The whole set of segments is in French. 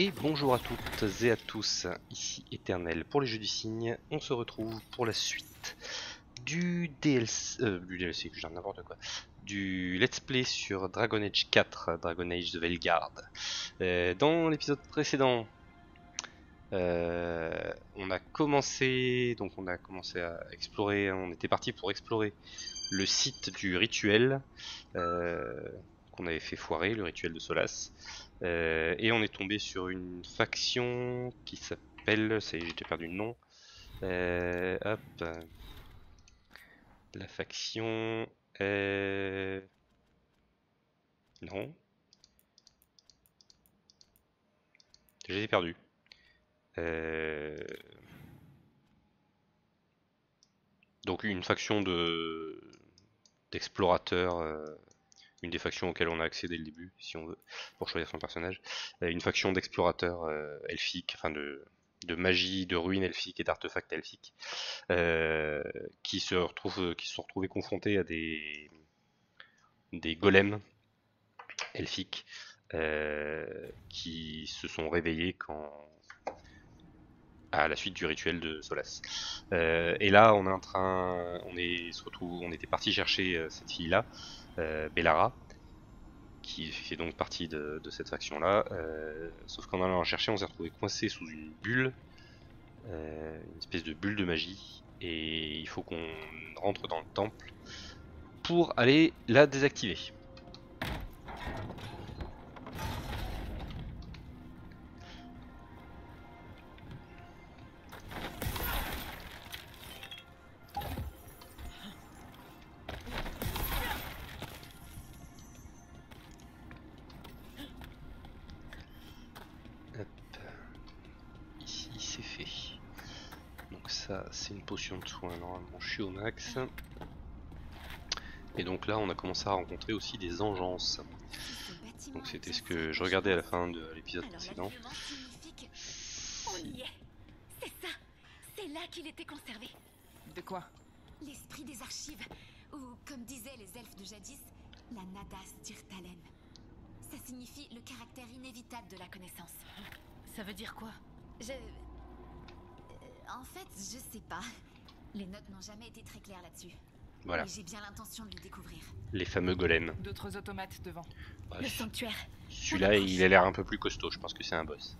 Et bonjour à toutes et à tous, ici Éternel pour les Jeux du Cygne. On se retrouve pour la suite du DLC, je dis n'importe quoi, du Let's Play sur Dragon Age 4, Dragon Age: The Veilguard. Dans l'épisode précédent, on a commencé à explorer, on était parti pour explorer le site du rituel qu'on avait fait foirer, le rituel de Solas. Et on est tombé sur une faction qui s'appelle, ça y est, j'ai perdu le nom, la faction, non, j'ai perdu, donc une faction d'explorateurs, une des factions auxquelles on a accès dès le début, si on veut, pour choisir son personnage. Une faction d'explorateurs elfiques, enfin de magie, de ruines elfiques et d'artefacts elfiques, qui se sont retrouvés confrontés à des golems elfiques qui se sont réveillés à la suite du rituel de Solas. Et là, on était parti chercher cette fille-là, Bellara, qui fait donc partie de cette faction là, sauf qu'en allant la chercher on s'est retrouvé coincé sous une bulle, une espèce de bulle de magie, et il faut qu'on rentre dans le temple pour aller la désactiver. C'est une potion de soin, normalement je suis au max. Et donc là on a commencé à rencontrer aussi des engences. Donc c'était ce que je regardais à la fin de l'épisode précédent. On y est. C'est ça. C'est là qu'il était conservé. De quoi? L'esprit des archives, ou comme disaient les elfes de jadis, la Nadas Dirthalen. Ça signifie le caractère inévitable de la connaissance. Ça veut dire quoi? En fait, je sais pas. Les notes n'ont jamais été très claires là-dessus. Voilà. J'ai bien l'intention de le découvrir. Les fameux golems. D'autres automates devant. Bref. Le sanctuaire. Celui-là, il a l'air un peu plus costaud. Je pense que c'est un boss.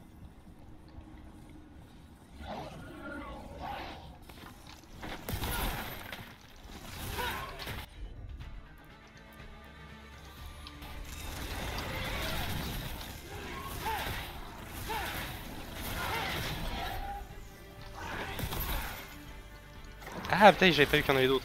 Ah putain, j'avais pas vu qu'il y en avait d'autres.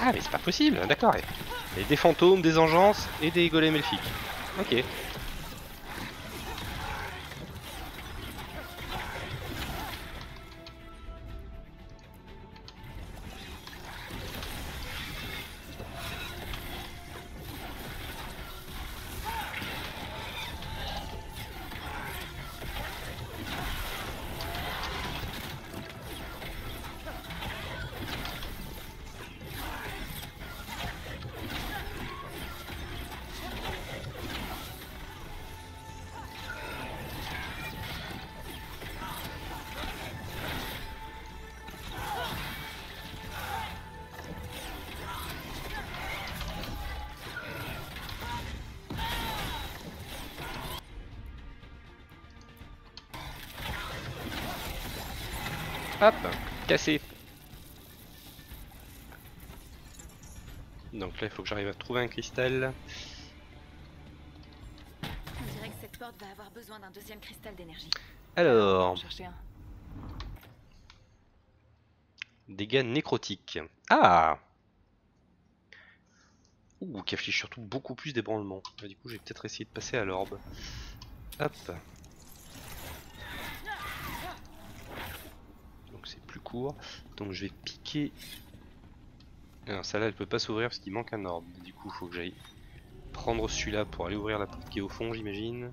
Ah mais c'est pas possible, d'accord. Il y a des fantômes, des engences et des golems elfiques. Ok. Hop, cassé. Donc là, il faut que j'arrive à trouver un cristal. On dirait que cette porte va avoir besoin d'un deuxième cristal d'énergie. Alors, dégâts nécrotiques. Ah. Ouh, qui affiche surtout beaucoup plus d'ébranlement. Du coup, j'ai peut-être essayé de passer à l'orbe. Hop. Court, donc je vais piquer. Alors celle-là elle peut pas s'ouvrir parce qu'il manque un orbe, du coup faut que j'aille prendre celui-là pour aller ouvrir la porte qui est au fond, j'imagine.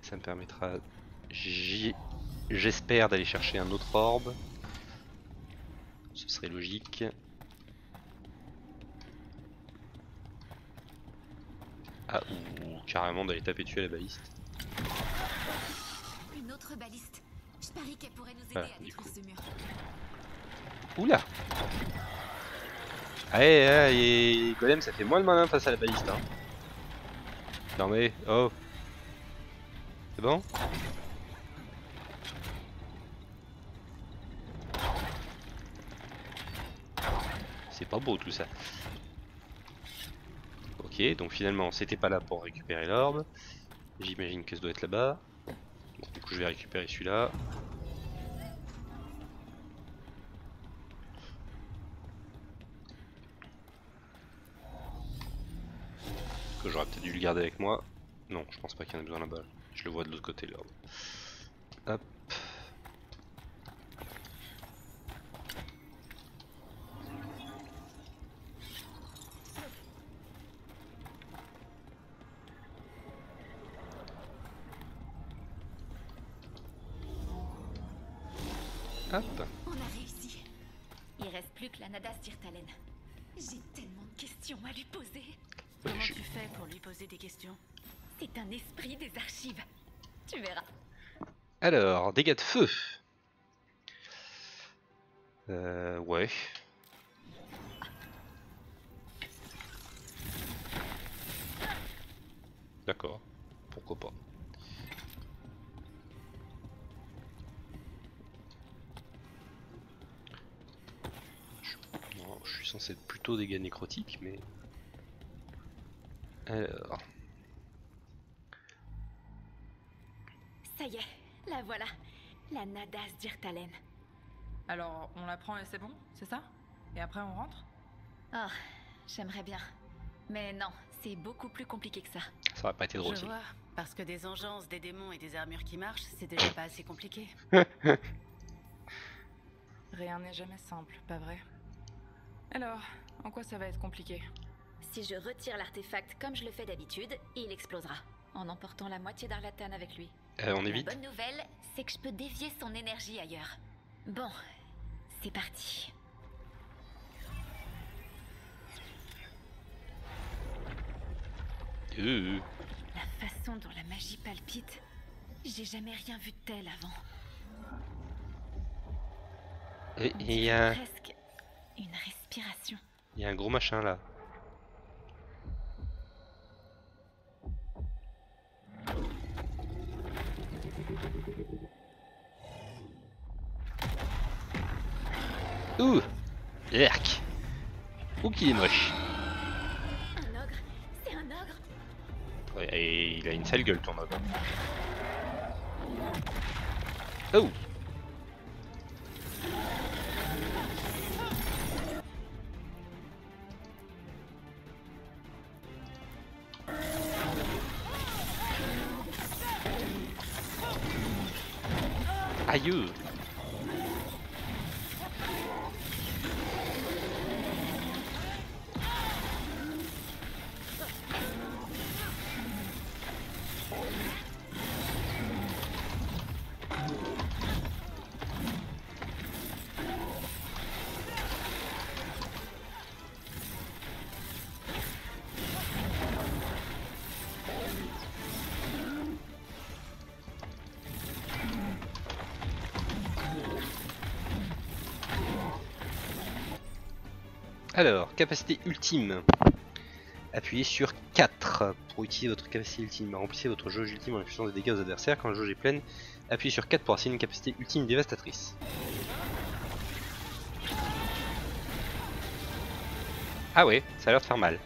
Ça me permettra, J'espère d'aller chercher un autre orbe. Ce serait logique. Ah, ou carrément d'aller taper dessus à la baliste. Une autre baliste. Je parie qu'elle pourrait nous aider à détruire ce mur. Oula! Allez, allez, Golem, ça fait moins le malin face à la baliste. Hein. Non mais, oh! C'est bon? C'est pas beau tout ça. Ok, donc finalement c'était pas là pour récupérer l'orbe. J'imagine que ça doit être là-bas. Bon, du coup je vais récupérer celui-là. Que j'aurais peut-être dû le garder avec moi. Non, je pense pas qu'il y en a besoin là-bas. Je le vois de l'autre côté l'orbe. Hop. Hop. On a réussi. Il reste plus que la Nadas Dirthalen. J'ai tellement de questions à lui poser. Comment tu fais pour lui poser des questions? C'est un esprit des archives. Tu verras. Alors, dégâts de feu. Ouais. D'accord. Pourquoi pas. C'est plutôt dégâts nécrotiques, mais alors ça y est, la voilà, la Nadas Dirthalen. Alors on la prend et c'est bon, c'est ça? Et après on rentre? Oh, j'aimerais bien, mais non, c'est beaucoup plus compliqué que ça. Ça aurait pas été drôle. Je vois, parce que des engences, des démons et des armures qui marchent, c'est déjà pas assez compliqué. Rien n'est jamais simple, pas vrai? Alors, en quoi ça va être compliqué? Si je retire l'artefact comme je le fais d'habitude, il explosera, en emportant la moitié d'Arlathan avec lui. On évite. La bonne nouvelle, c'est que je peux dévier son énergie ailleurs. Bon, c'est parti. La façon dont la magie palpite, j'ai jamais rien vu de tel avant. Et presque une respiration. Il y a un gros machin là. Ouh, Erk. Ouh qu'il est moche. Un ogre, c'est un ogre. Ouais, et il a une sale gueule ton ogre. Oh. Aïe. Alors, capacité ultime. Appuyez sur 4 pour utiliser votre capacité ultime. Remplissez votre jauge ultime en infligeant des dégâts aux adversaires. Quand la jauge est pleine, appuyez sur 4 pour assigner une capacité ultime dévastatrice. Ah ouais, ça a l'air de faire mal.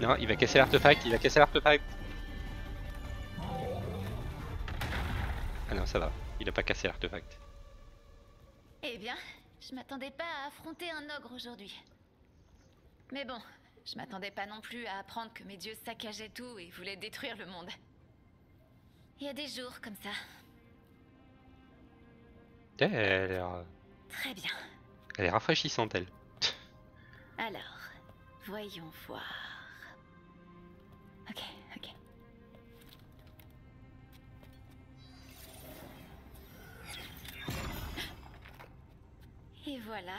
Non, il va casser l'artefact, il va casser l'artefact. Ah non, ça va, il a pas cassé l'artefact. Eh bien... je m'attendais pas à affronter un ogre aujourd'hui. Mais bon, je m'attendais pas non plus à apprendre que mes dieux saccageaient tout et voulaient détruire le monde. Il y a des jours comme ça. Elle a l'air... très bien. Elle est rafraîchissante, elle. Alors, voyons voir. Ok, ok. Et voilà.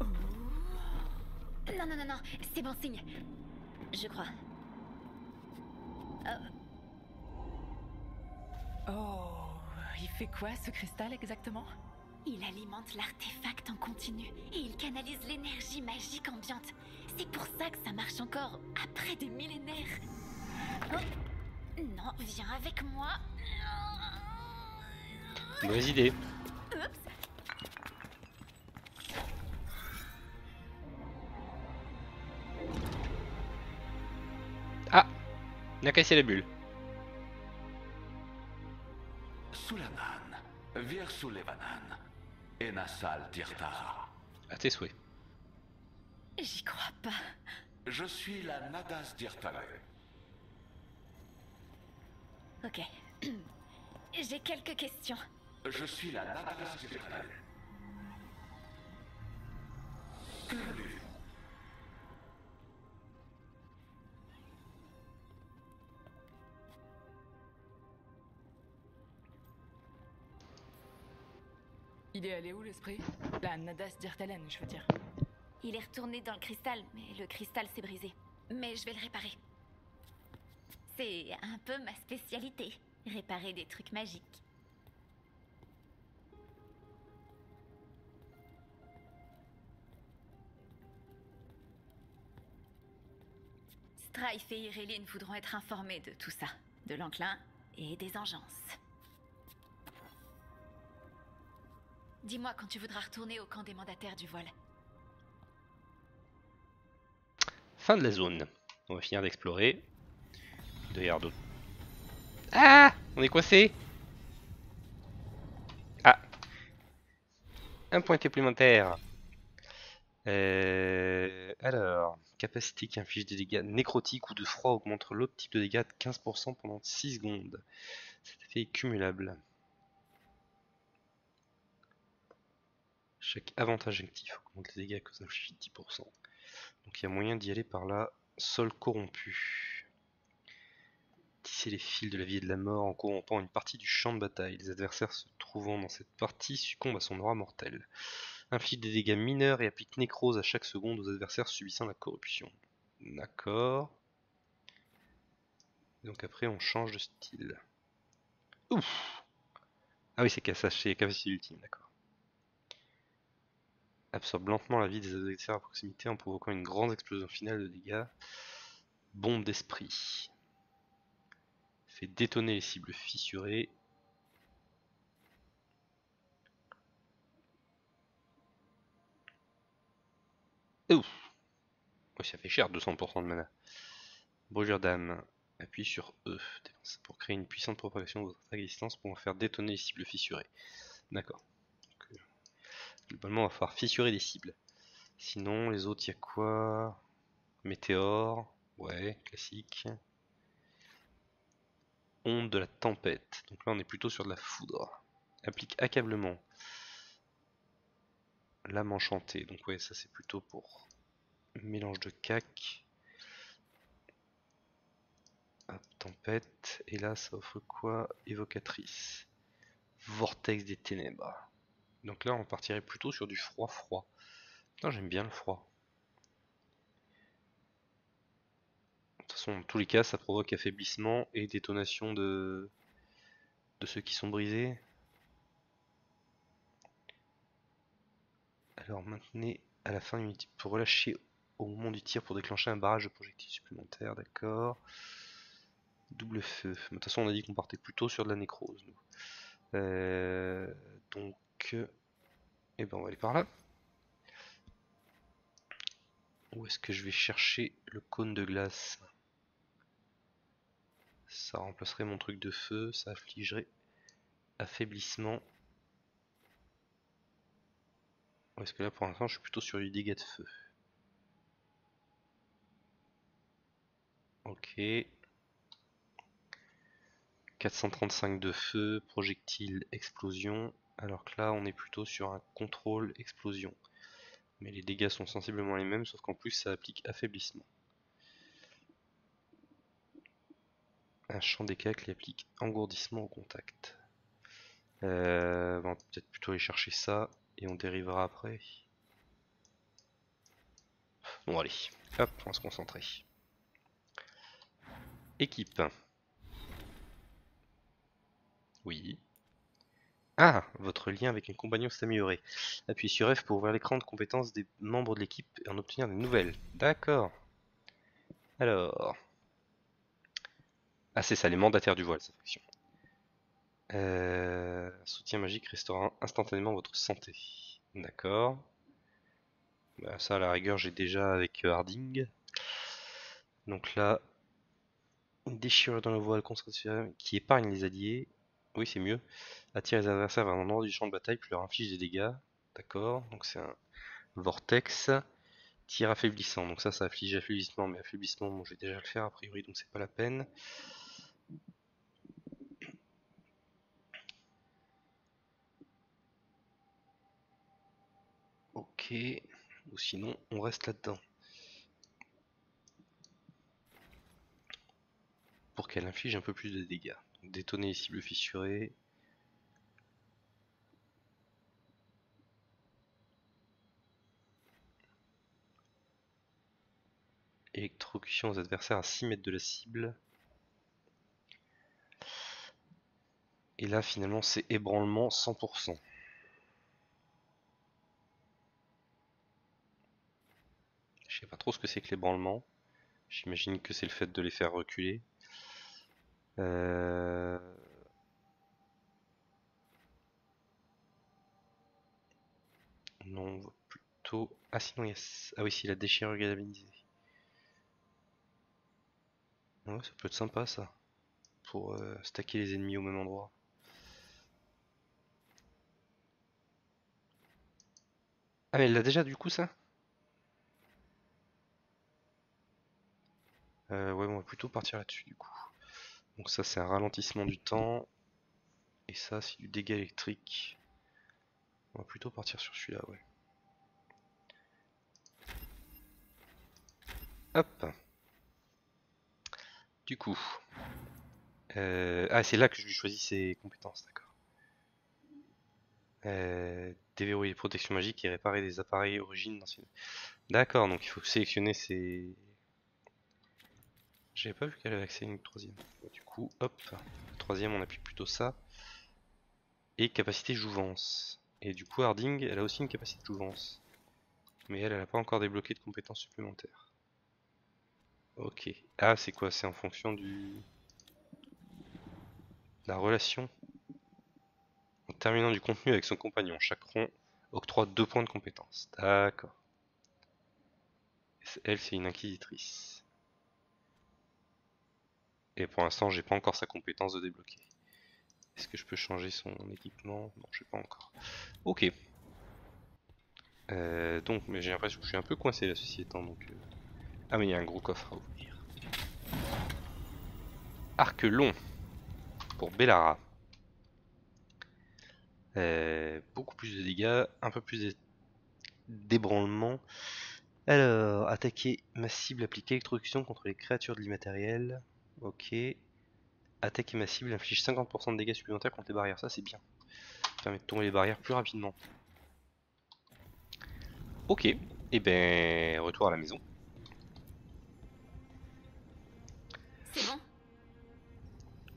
Oh. Non, non, non, non, c'est bon signe. Je crois. Oh, il fait quoi ce cristal exactement? Il alimente l'artefact en continu et il canalise l'énergie magique ambiante. C'est pour ça que ça marche encore après des millénaires. Oh. Non, viens avec moi. Mauvaise idée. Oups. Ah, on a cassé la bulle. Sulanan, vir Sulevanan, Enasal Tirtara. À tes souhaits. J'y crois pas. Je suis la Nadas Dirthalen. Ok. J'ai quelques questions. Je suis la Nadas Dirthalen. Que veux-tu ? Il est allé où l'esprit? La Nadas Dirthalen, je veux dire. Il est retourné dans le cristal, mais le cristal s'est brisé. Mais je vais le réparer. C'est un peu ma spécialité, réparer des trucs magiques. Strife et Ireline voudront être informés de tout ça, de l'enclin et des engences. Dis-moi quand tu voudras retourner au camp des mandataires du voile. Fin de la zone. On va finir d'explorer. D'ailleurs d'autres. Ah, on est coincé. Ah. Un point supplémentaire. Alors, capacité qui inflige des dégâts nécrotiques ou de froid augmente l'autre type de dégâts de 15% pendant 6 secondes. Cet effet est cumulable. Chaque avantage actif augmente les dégâts que ça inflige de 10%. Donc il y a moyen d'y aller par là. Sol corrompu. Tisser les fils de la vie et de la mort en corrompant une partie du champ de bataille. Les adversaires se trouvant dans cette partie succombent à son droit mortel. Inflige des dégâts mineurs et applique nécrose à chaque seconde aux adversaires subissant la corruption. D'accord. Donc après on change de style. Ouf. Ah oui, c'est capacité ultime, d'accord. Absorbe lentement la vie des adversaires à proximité en provoquant une grande explosion finale de dégâts. Bombe d'esprit. Fait détonner les cibles fissurées. Ouf. Oh, ça fait cher, 200% de mana. Brûlure d'âme. Appuie sur E. Dépense pour créer une puissante propagation de votre attaque à distance pour en faire détonner les cibles fissurées. D'accord. Globalement, on va falloir fissurer des cibles. Sinon, les autres, il y a quoi? Météore, ouais, classique. Onde de la tempête. Donc là, on est plutôt sur de la foudre. Applique accablement. Lame enchantée. Donc ouais, ça c'est plutôt pour mélange de cac. Hop, tempête. Et là, ça offre quoi? Évocatrice. Vortex des ténèbres. Donc là on partirait plutôt sur du froid. Putain, j'aime bien le froid. De toute façon, dans tous les cas, ça provoque affaiblissement et détonation de ceux qui sont brisés. Alors maintenez à la fin une unité pour relâcher au moment du tir pour déclencher un barrage de projectiles supplémentaires, d'accord. Double feu. De toute façon on a dit qu'on partait plutôt sur de la nécrose. Donc et ben on va aller par là. Où est-ce que je vais chercher le cône de glace? Ça remplacerait mon truc de feu, ça affligerait affaiblissement. Parce que là pour l'instant je suis plutôt sur du dégât de feu. Ok. 435 de feu, projectile, explosion. Alors que là on est plutôt sur un contrôle explosion. Mais les dégâts sont sensiblement les mêmes, sauf qu'en plus ça applique affaiblissement. Un champ d'écacle applique engourdissement au contact. On va peut-être plutôt aller chercher ça. et on dérivera après. Bon allez, hop, on va se concentrer. Équipe. Oui. Ah, votre lien avec un compagnon s'est amélioré. Appuyez sur F pour ouvrir l'écran de compétences des membres de l'équipe et en obtenir des nouvelles. D'accord. Alors... Ah c'est ça, les mandataires du voile, cette action. Soutien magique restaurant instantanément votre santé. D'accord. Bah, ça à la rigueur j'ai déjà avec Harding. Donc là... Une déchirure dans le voile qui épargne les alliés. Oui c'est mieux. Attire les adversaires vers un endroit du champ de bataille puis leur inflige des dégâts. D'accord, donc c'est un vortex. Tir affaiblissant, donc ça afflige affaiblissement, mais affaiblissement bon, je vais déjà le faire a priori donc c'est pas la peine. Ok, ou sinon on reste là-dedans. Pour qu'elle inflige un peu plus de dégâts. Donc, détonner les cibles fissurées. Électrocution aux adversaires à 6 mètres de la cible. Et là finalement c'est ébranlement 100%. Je sais pas trop ce que c'est que l'ébranlement. J'imagine que c'est le fait de les faire reculer. Non, on va plutôt... Ah sinon il y a... Ah oui, c'est la déchirure galvanisée. Ouais, ça peut être sympa ça, pour stacker les ennemis au même endroit. Ah mais elle l'a déjà du coup ça? Ouais, on va plutôt partir là-dessus du coup. Donc ça c'est un ralentissement du temps, et ça c'est du dégât électrique. On va plutôt partir sur celui-là, ouais. Hop. Du coup, ah c'est là que je lui choisis ses compétences, d'accord. Déverrouiller les protections magiques et réparer des appareils origines d'anciennes. D'accord, donc il faut sélectionner ses... J'avais pas vu qu'elle avait accès à une troisième. Du coup, hop, le troisième on appuie plutôt ça. Et capacité jouvence. Et du coup Harding, elle a aussi une capacité de jouvence. Mais elle, elle a pas encore débloqué de compétences supplémentaires. Ok. Ah, c'est quoi? C'est en fonction du... La relation. En terminant du contenu avec son compagnon, chaque rond octroie 2 points de compétence. D'accord. Elle, c'est une inquisitrice. Et pour l'instant, j'ai pas encore sa compétence de débloquer. Est-ce que je peux changer son équipement? Non, je sais pas encore. Ok. Donc, mais j'ai l'impression que je suis un peu coincé là, ceci étant, donc... Ah mais il y a un gros coffre à ouvrir. Arc long pour Bellara. Beaucoup plus de dégâts, un peu plus d'ébranlement. Alors, attaquer ma cible, appliquer électrocution contre les créatures de l'immatériel. Ok. Attaquer ma cible, inflige 50% de dégâts supplémentaires contre les barrières. Ça c'est bien. Ça permet de tomber les barrières plus rapidement. Ok, et ben retour à la maison.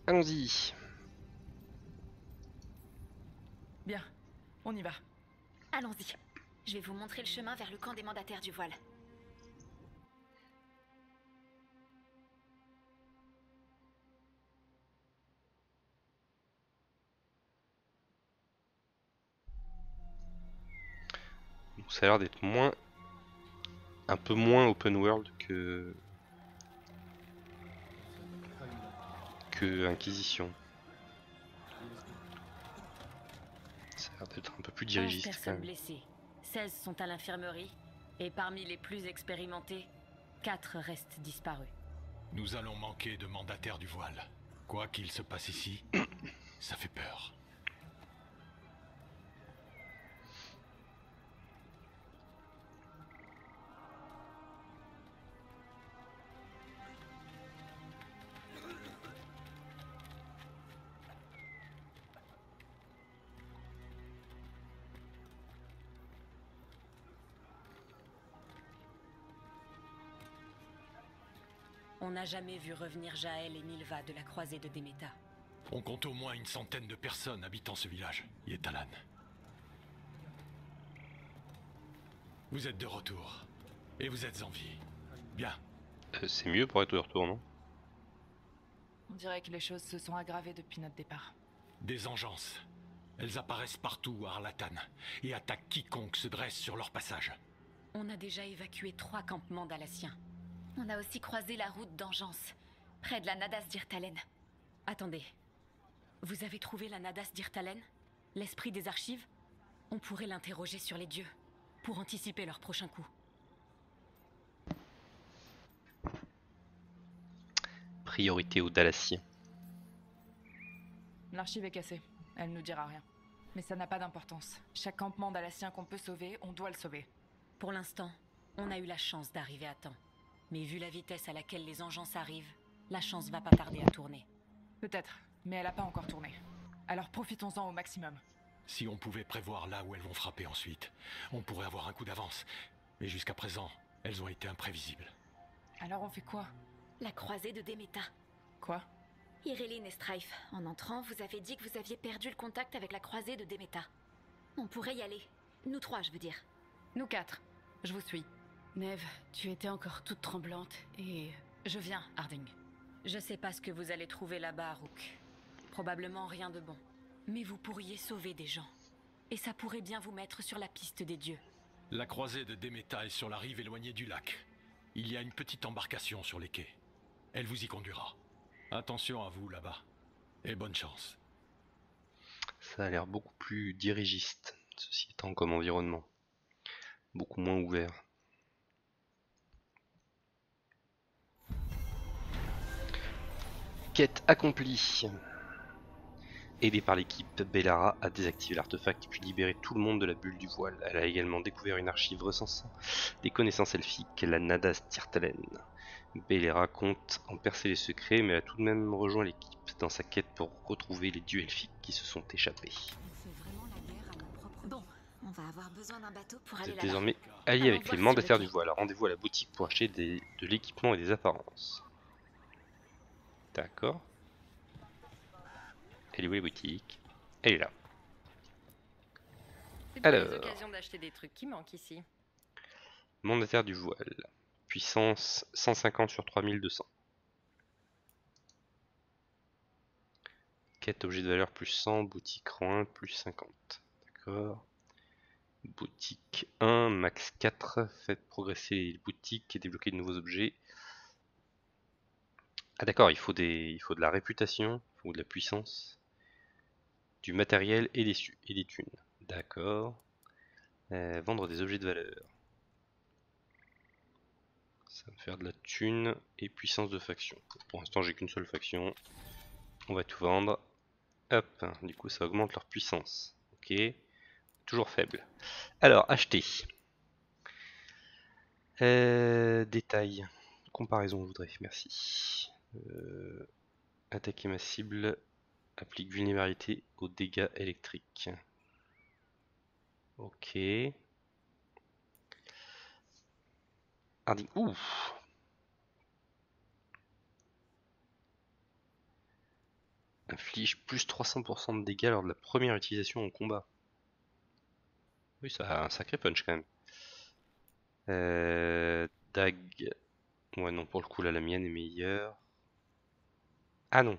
Allons-y. Bien, on y va. Allons-y. Je vais vous montrer le chemin vers le camp des mandataires du voile. Bon, ça a l'air d'être moins... Un peu moins open world que... Inquisition. Ça a l'air d'être un peu plus dirigiste. 15 personnes blessées, 16 sont à l'infirmerie, et parmi les plus expérimentés, 4 restent disparus. Nous allons manquer de mandataires du voile. Quoi qu'il se passe ici, ça fait peur. On n'a jamais vu revenir Jaël et Milva de la croisée de Deméta. On compte au moins une centaine de personnes habitant ce village, Yétalan. Vous êtes de retour. Et vous êtes en vie. Bien. C'est mieux pour être de retour, non? On dirait que les choses se sont aggravées depuis notre départ. Des vengeances. Elles apparaissent partout à Arlathan et attaquent quiconque se dresse sur leur passage. On a déjà évacué 3 campements d'Alassiens. On a aussi croisé la route d'Engeance, près de la Nadas Dirthalen. Attendez. Vous avez trouvé la Nadas Dirthalen? L'esprit des archives? On pourrait l'interroger sur les dieux, pour anticiper leur prochain coup. Priorité aux Dalassiens. L'archive est cassée. Elle ne dira rien. Mais ça n'a pas d'importance. Chaque campement d'Alassien qu'on peut sauver, on doit le sauver. Pour l'instant, on a eu la chance d'arriver à temps. Mais vu la vitesse à laquelle les engeances arrivent, la chance va pas tarder à tourner. Peut-être, mais elle a pas encore tourné. Alors profitons-en au maximum. Si on pouvait prévoir là où elles vont frapper ensuite, on pourrait avoir un coup d'avance. Mais jusqu'à présent, elles ont été imprévisibles. Alors on fait quoi? La croisée de Deméta. Quoi? Ireline et Strife, en entrant, vous avez dit que vous aviez perdu le contact avec la croisée de Deméta. On pourrait y aller. Nous 3, je veux dire. Nous 4. Je vous suis. Neve, tu étais encore toute tremblante et... Je viens, Harding. Je sais pas ce que vous allez trouver là-bas, Rook. Probablement rien de bon. Mais vous pourriez sauver des gens. Et ça pourrait bien vous mettre sur la piste des dieux. La croisée de Deméta est sur la rive éloignée du lac. Il y a une petite embarcation sur les quais. Elle vous y conduira. Attention à vous là-bas, et bonne chance. Ça a l'air beaucoup plus dirigiste, ceci étant comme environnement. Beaucoup moins ouvert. Quête accomplie. Aidée par l'équipe, Bellara a désactivé l'artefact puis libéré tout le monde de la bulle du voile. Elle a également découvert une archive recensant des connaissances elfiques, la Nadas Dirthalen. Bellara compte en percer les secrets, mais a tout de même rejoint l'équipe dans sa quête pour retrouver les dieux elfiques qui se sont échappés. Bon, on va avoir besoin d'un bateau pour aller là-bas. Désormais allié avec les mandataires du voile. Rendez-vous à la boutique pour acheter de l'équipement et des apparences. D'accord. Elle est où la boutique? Elle est là. C'est l'occasion d'acheter des trucs qui manquent ici. Mandataire du voile. Puissance 150 sur 3200. Quête objet de valeur plus 100, boutique rang 1 plus 50. D'accord. Boutique 1, max 4. Faites progresser les boutiques et débloquer de nouveaux objets. Ah d'accord, il faut de la réputation, il faut de la puissance, du matériel et des thunes. D'accord. Vendre des objets de valeur. Ça va me faire de la thune et puissance de faction. Pour l'instant j'ai qu'une seule faction. On va tout vendre. Hop, du coup ça augmente leur puissance. Ok. Toujours faible. Alors, acheter. Détail. Comparaison je voudrais, merci. Attaquer ma cible. Applique vulnérabilité aux dégâts électriques. Ok. Harding, ouf. Inflige plus 300% de dégâts lors de la première utilisation en combat. Oui, ça a un sacré punch quand même. Dag. Ouais, non, pour le coup, là, la mienne est meilleure. Ah non.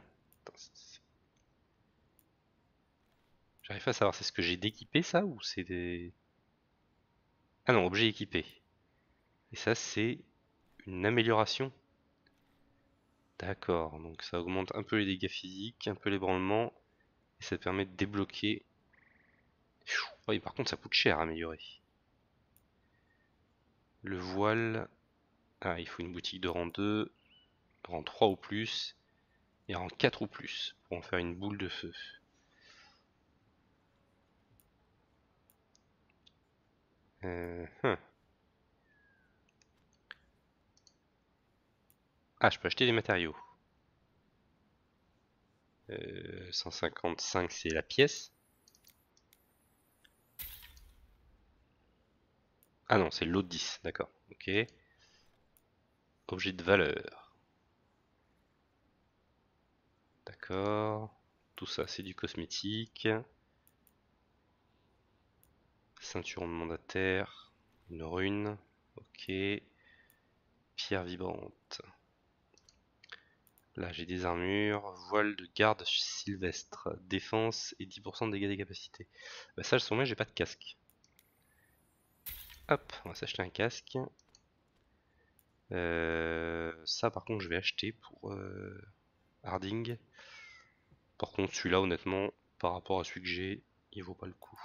J'arrive pas à savoir, c'est ce que j'ai d'équipé ça ou c'est des... Ah non, objet équipé. Et ça, c'est une amélioration. D'accord, donc ça augmente un peu les dégâts physiques, un peu l'ébranlement, et ça permet de débloquer... Oui, par contre, ça coûte cher à améliorer. Le voile... Ah, il faut une boutique de rang 2, rang 3 ou plus, et rang 4 ou plus, pour en faire une boule de feu. Ah, je peux acheter des matériaux. 155 c'est la pièce. Ah non, c'est l'autre 10, d'accord. Ok. Objet de valeur. D'accord. Tout ça, c'est du cosmétique. Ceinturon de mandataire. Une rune. Ok. Pierre vibrante. Là, j'ai des armures. Voile de garde sylvestre. Défense et 10% de dégâts des capacités. Bah, ça, je sens bien, j'ai pas de casque. Hop, on va s'acheter un casque. Ça par contre je vais acheter pour Harding. Par contre celui-là honnêtement par rapport à celui que j'ai il vaut pas le coup.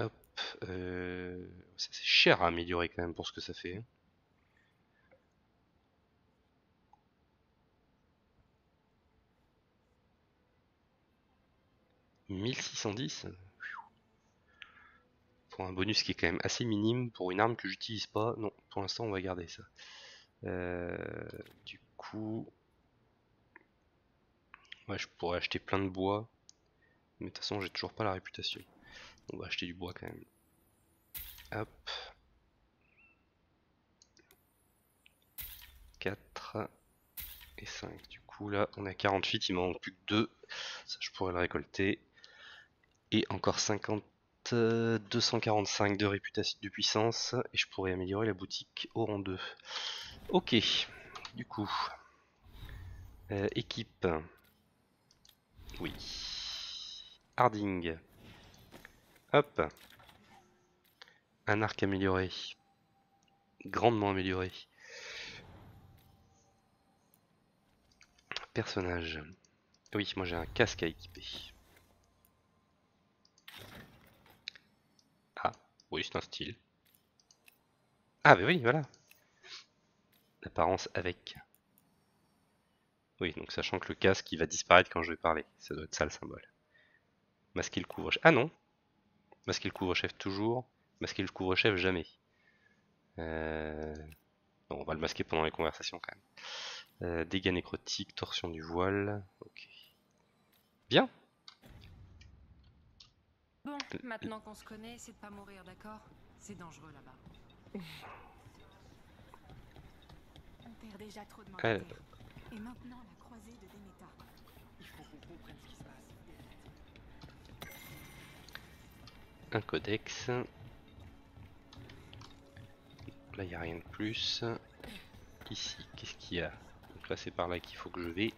Hop, c'est cher à améliorer quand même pour ce que ça fait. Hein. 1610 un bonus qui est quand même assez minime pour une arme que j'utilise pas. Non, pour l'instant on va garder ça. Du coup ouais, je pourrais acheter plein de bois mais de toute façon j'ai toujours pas la réputation. On va acheter du bois quand même. Hop, 4 et 5. Du coup là on est à 48, il m'en manque plus que 2, ça je pourrais le récolter. Et encore 50, 245 de réputation, de puissance, et je pourrais améliorer la boutique au rang 2. Ok, du coup équipe, oui, Harding, hop, un arc amélioré, grandement amélioré, personnage, oui moi j'ai un casque à équiper. Oui, c'est un style. Ah, mais oui, voilà. L'apparence avec. Oui, donc sachant que le casque, il va disparaître quand je vais parler. Ça doit être ça le symbole. Masquer le couvre-chef. Ah non. Masquer le couvre-chef toujours. Masquer le couvre-chef jamais. Non, on va le masquer pendant les conversations quand même. Dégâts nécrotiques, torsion du voile. Ok. Bien. Bon, maintenant qu'on se connaît, c'est de pas mourir, d'accord? C'est dangereux là-bas. On perd déjà trop de mandataires. Et maintenant la croisée de Deméta. Il faut qu'on comprenne ce qui se passe. Un codex. Là il n'y a rien de plus. Ici, qu'est-ce qu'il y a? Donc là c'est par là qu'il faut que je vais.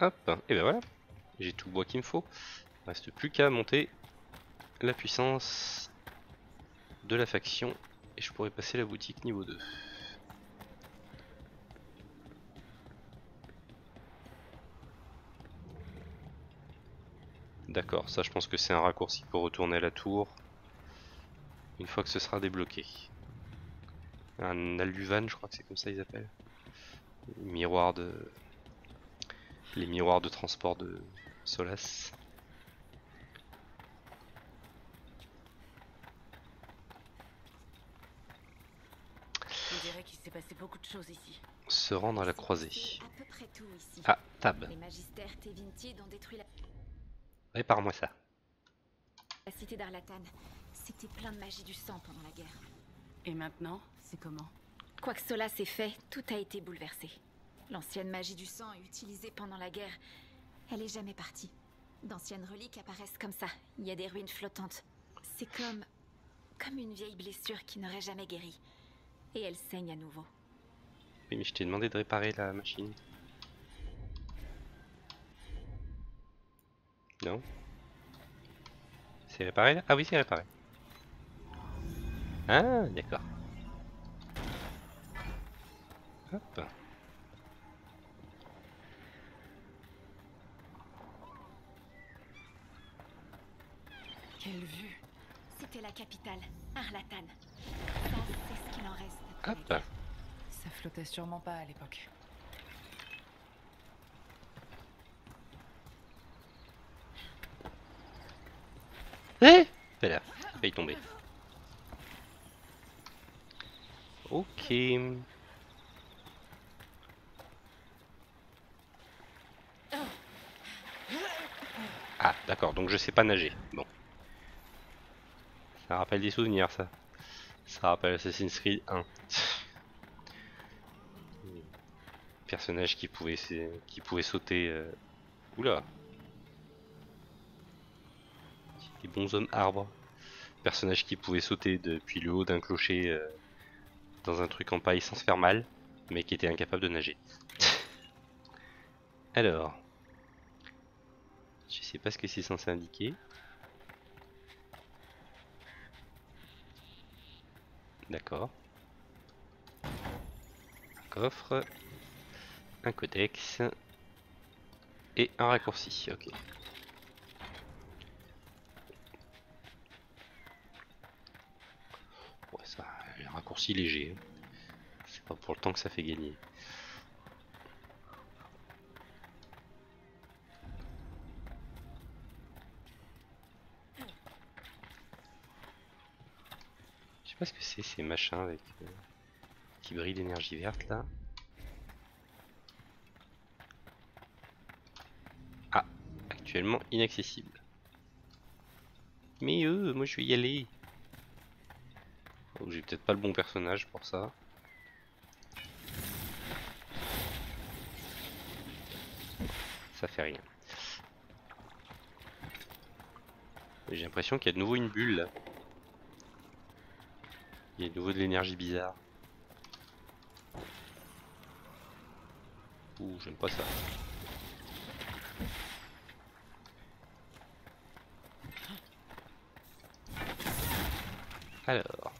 Hop, et ben voilà, j'ai tout le bois qu'il me faut. Il ne reste plus qu'à monter la puissance de la faction et je pourrais passer la boutique niveau 2. D'accord, ça je pense que c'est un raccourci pour retourner à la tour une fois que ce sera débloqué. Un aluvan, je crois que c'est comme ça ils appellent. Miroir de... Les miroirs de transport de Solas. Je dirais qu'il s'est passé beaucoup de choses ici. Se rendre à la croisée. À peu près tout ici. Ah, tab. Les magistères Tévintide ont détruit la... Répare-moi ça. La cité d'Arlathan, c'était plein de magie du sang pendant la guerre. Et maintenant, c'est comment? Quoi que Solas ait fait, tout a été bouleversé. L'ancienne magie du sang utilisée pendant la guerre, elle est jamais partie. D'anciennes reliques apparaissent comme ça, il y a des ruines flottantes. C'est comme une vieille blessure qui n'aurait jamais guéri. Et elle saigne à nouveau. Oui mais je t'ai demandé de réparer la machine. Non? C'est réparé là? Ah oui c'est réparé. Ah d'accord. Hop. Quelle vue! C'était la capitale, Arlathan. C'est ce qu'il en reste. Hop! Ça flottait sûrement pas à l'époque. Eh! Voilà, failli tomber. Ok. Ah, d'accord, donc je sais pas nager. Bon. Ça rappelle des souvenirs, ça. Ça rappelle Assassin's Creed 1. Personnage qui pouvait sauter. Oula. Des bons hommes arbres. Personnage qui pouvait sauter depuis le haut d'un clocher dans un truc en paille sans se faire mal, mais qui était incapable de nager. Alors, je sais pas ce que c'est censé indiquer. D'accord. Un coffre, un codex et un raccourci. Ok. Ouais, ça, un raccourci léger. C'est pas pour le temps que ça fait gagner. Je sais pas ce que c'est ces machins avec qui brillent d'énergie verte là. Ah, actuellement inaccessible. Mais moi je vais y aller. Donc j'ai peut-être pas le bon personnage pour ça. Ça fait rien. J'ai l'impression qu'il y a de nouveau une bulle là. Il y a de nouveau de l'énergie bizarre. Ouh, j'aime pas ça. Alors.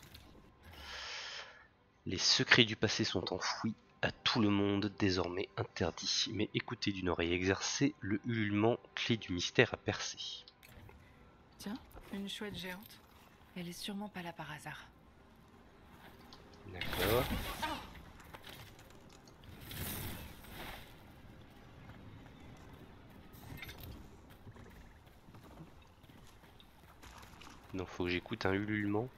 Les secrets du passé sont enfouis, à tout le monde désormais interdits. Mais écoutez d'une oreille exercée, le ululement clé du mystère à percer. Tiens, une chouette géante. Elle est sûrement pas là par hasard. D'accord. Donc faut que j'écoute un ululement.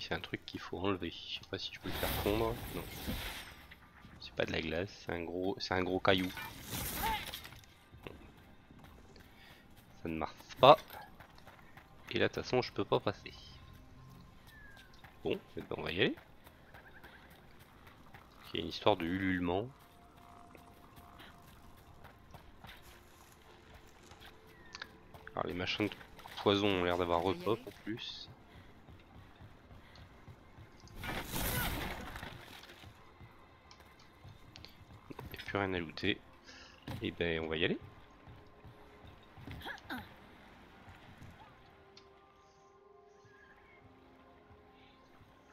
C'est un truc qu'il faut enlever. Je sais pas si je peux le faire fondre. Non. C'est pas de la glace, c'est un gros caillou. Ça ne marche pas. Et là de toute façon je peux pas passer. Bon, on va y aller. Il y a une histoire de ululement. Alors les machins de poison ont l'air d'avoir repop en plus. Rien à looter, et ben on va y aller.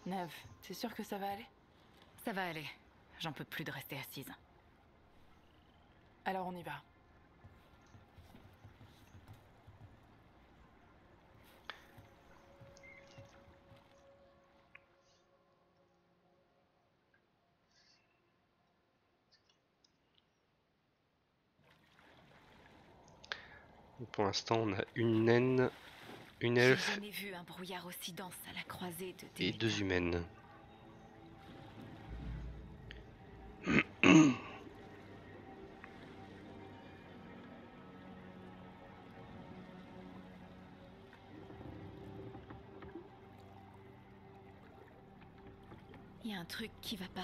Neve, t'es sûr que ça va aller? Ça va aller, j'en peux plus de rester assise. Alors on y va. Pour l'instant, on a une naine, une elfe vu un brouillard aussi dense à la croisée de Deméta. Et deux humaines. Il y a un truc qui va pas.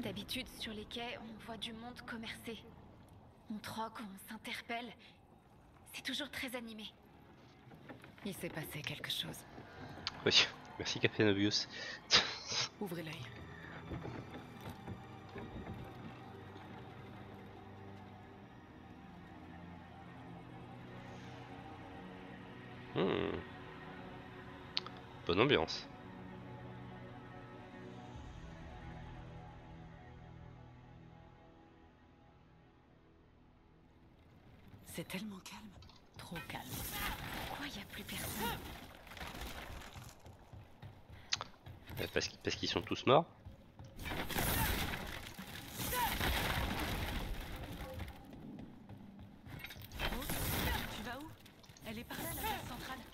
D'habitude, sur les quais, on voit du monde commercer. On troque, on s'interpelle. C'est toujours très animé. Il s'est passé quelque chose. Oui, merci Captain Obvious. Ouvrez l'œil. Bonne ambiance. C'est tellement calme. Trop calme. Pourquoi il n'y a plus personne? Parce qu'ils sont tous morts.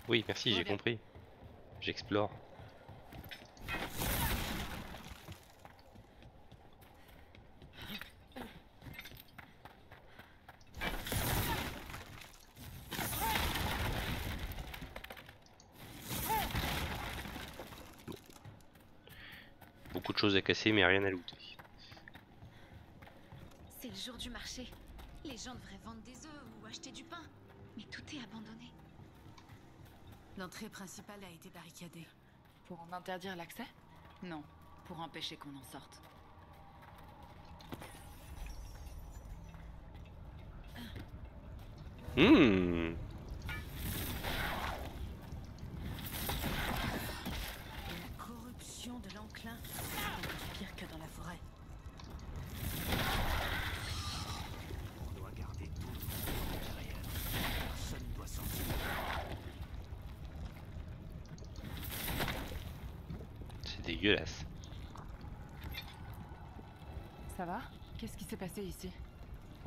Oui, merci, j'ai compris. J'explore. Beaucoup de choses à casser, mais rien à looter. C'est le jour du marché. Les gens devraient vendre des œufs ou acheter du pain, mais tout est abandonné. L'entrée principale a été barricadée. Pour en interdire l'accès? Non, pour empêcher qu'on en sorte. Mmh. La corruption de l'enclin, c'est pire que dans la forêt. On doit garder tout derrière. Personne ne doit sortir. Dégueulasse. Ça va? Qu'est-ce qui s'est passé ici?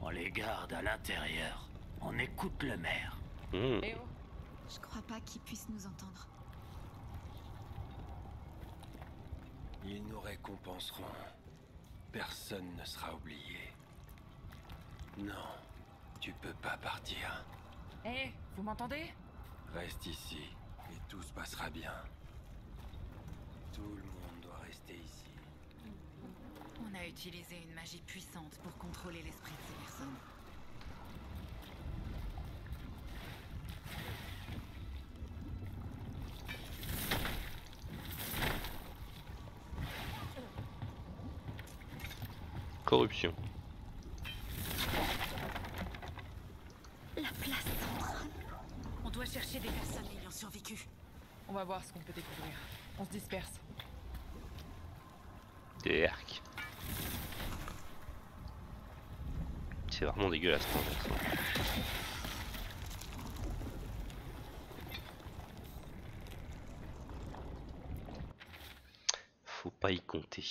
On les garde à l'intérieur. On écoute le maire. Mmh. Eh oh. Je crois pas qu'ils puissent nous entendre. Ils nous récompenseront. Personne ne sera oublié. Non, tu peux pas partir. Eh, hey, vous m'entendez? Reste ici et tout se passera bien. Tout le monde doit rester ici. On a utilisé une magie puissante pour contrôler l'esprit de ces personnes. Corruption. La place centrale. On doit chercher des personnes ayant survécu. On va voir ce qu'on peut découvrir. On se disperse. Derk. C'est vraiment dégueulasse pour l'instant. Faut pas y compter.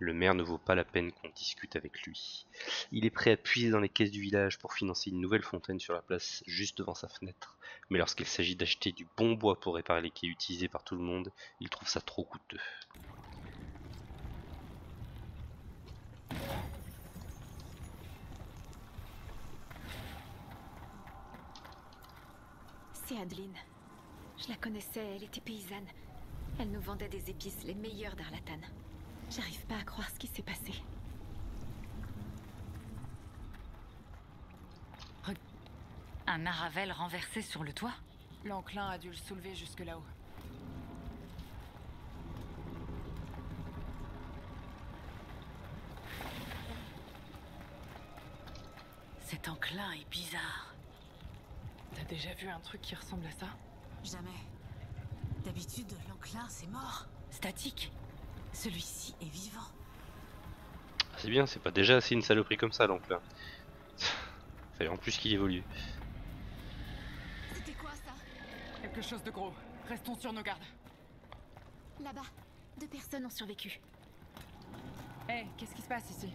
Le maire ne vaut pas la peine qu'on discute avec lui. Il est prêt à puiser dans les caisses du village pour financer une nouvelle fontaine sur la place juste devant sa fenêtre. Mais lorsqu'il s'agit d'acheter du bon bois pour réparer les quais utilisés par tout le monde, il trouve ça trop coûteux. C'est Adeline. Je la connaissais, elle était paysanne. Elle nous vendait des épices les meilleures d'Arlathan. J'arrive pas à croire ce qui s'est passé. Un aravel renversé sur le toit? L'enclin a dû le soulever jusque là-haut. Cet enclin est bizarre. T'as déjà vu un truc qui ressemble à ça? Jamais. D'habitude, l'enclin, c'est mort. Statique. Celui-ci est vivant. C'est bien, c'est pas déjà assez une saloperie comme ça, l'enclin. Fallait en plus qu'il évolue. Quelque chose de gros. Restons sur nos gardes. Là-bas, 2 personnes ont survécu. Hé, hey, qu'est-ce qui se passe ici?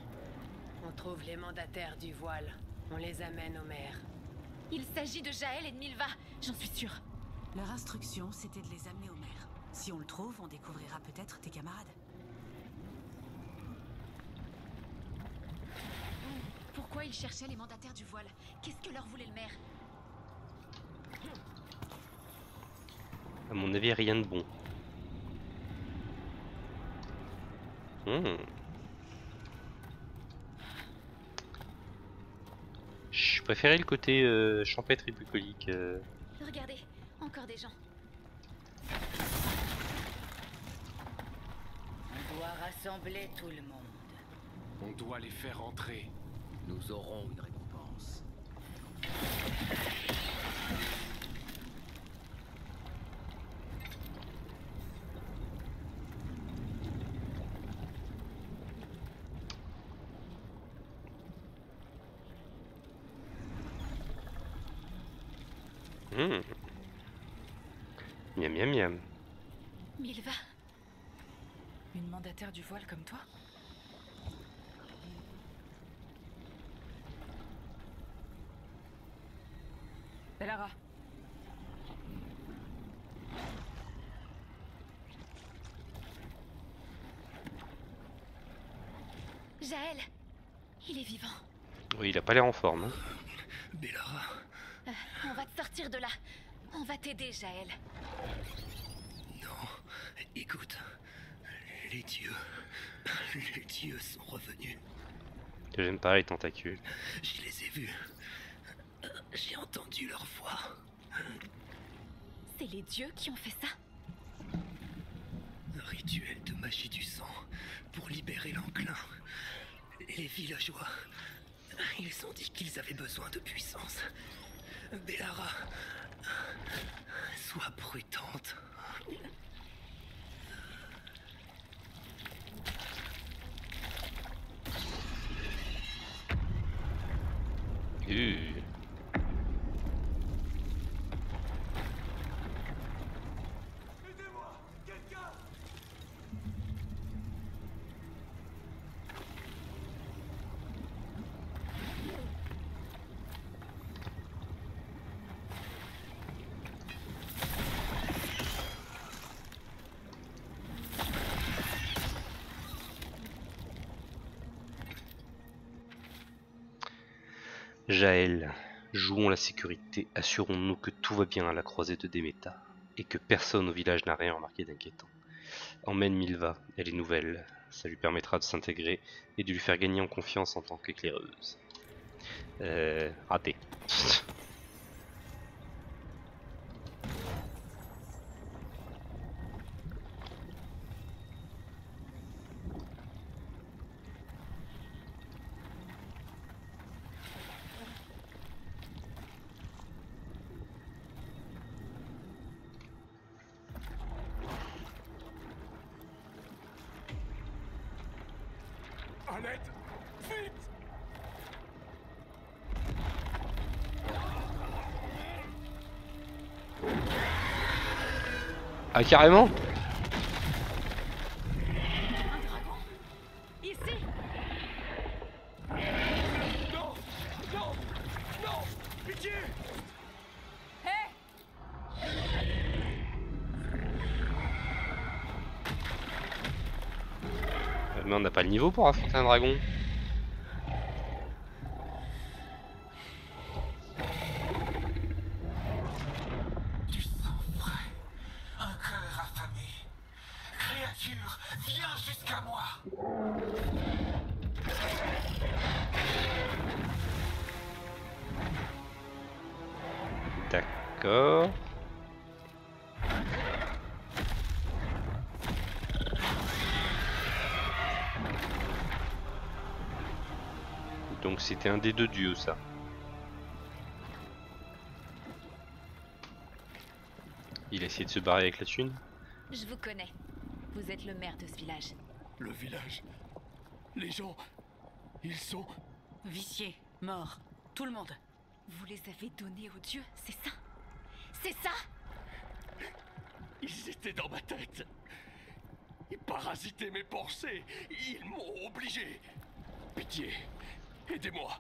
On trouve les mandataires du voile. On les amène au maire. Il s'agit de Jaël et de Milva, j'en suis sûre. Leur instruction, c'était de les amener au maire. Si on le trouve, on découvrira peut-être tes camarades. Pourquoi ils cherchaient les mandataires du voile? Qu'est-ce que leur voulait le maire? À mon avis, rien de bon. Hmm. Je préférais le côté champêtre et bucolique. Regardez, encore des gens. On doit rassembler tout le monde. On doit les faire entrer. Nous aurons une récompense. Mmh. Miam miam miam. Milva. Une mandataire du voile comme toi ? Bellara. Jaël, il est vivant. Oui, il a pas l'air en forme. Hein. Bellara. On va te sortir de là. On va t'aider, Jaël. Non, écoute. Les dieux sont revenus. J'aime pas les tentacules. Je les ai vus. J'ai entendu leur voix. C'est les dieux qui ont fait ça? Rituel de magie du sang pour libérer l'enclin. Les villageois, ils ont dit qu'ils avaient besoin de puissance. Bellara, sois prudente. Aidez-moi, quelqu'un. Jaël, jouons la sécurité, assurons-nous que tout va bien à la croisée de Deméta et que personne au village n'a rien remarqué d'inquiétant. Emmène Milva, elle est nouvelle, ça lui permettra de s'intégrer et de lui faire gagner en confiance en tant qu'éclaireuse. Raté. Ah, carrément. Mais on n'a pas le niveau pour affronter un dragon. Donc c'était un des deux dieux, ça. Il a essayé de se barrer avec la thune. Je vous connais. Vous êtes le maire de ce village. Le village? Les gens... ils sont... viciés, morts, tout le monde. Vous les avez donnés aux dieux, c'est ça? C'est ça? Ils étaient dans ma tête. Ils parasitaient mes pensées. Ils m'ont obligé. Pitié. Aidez-moi.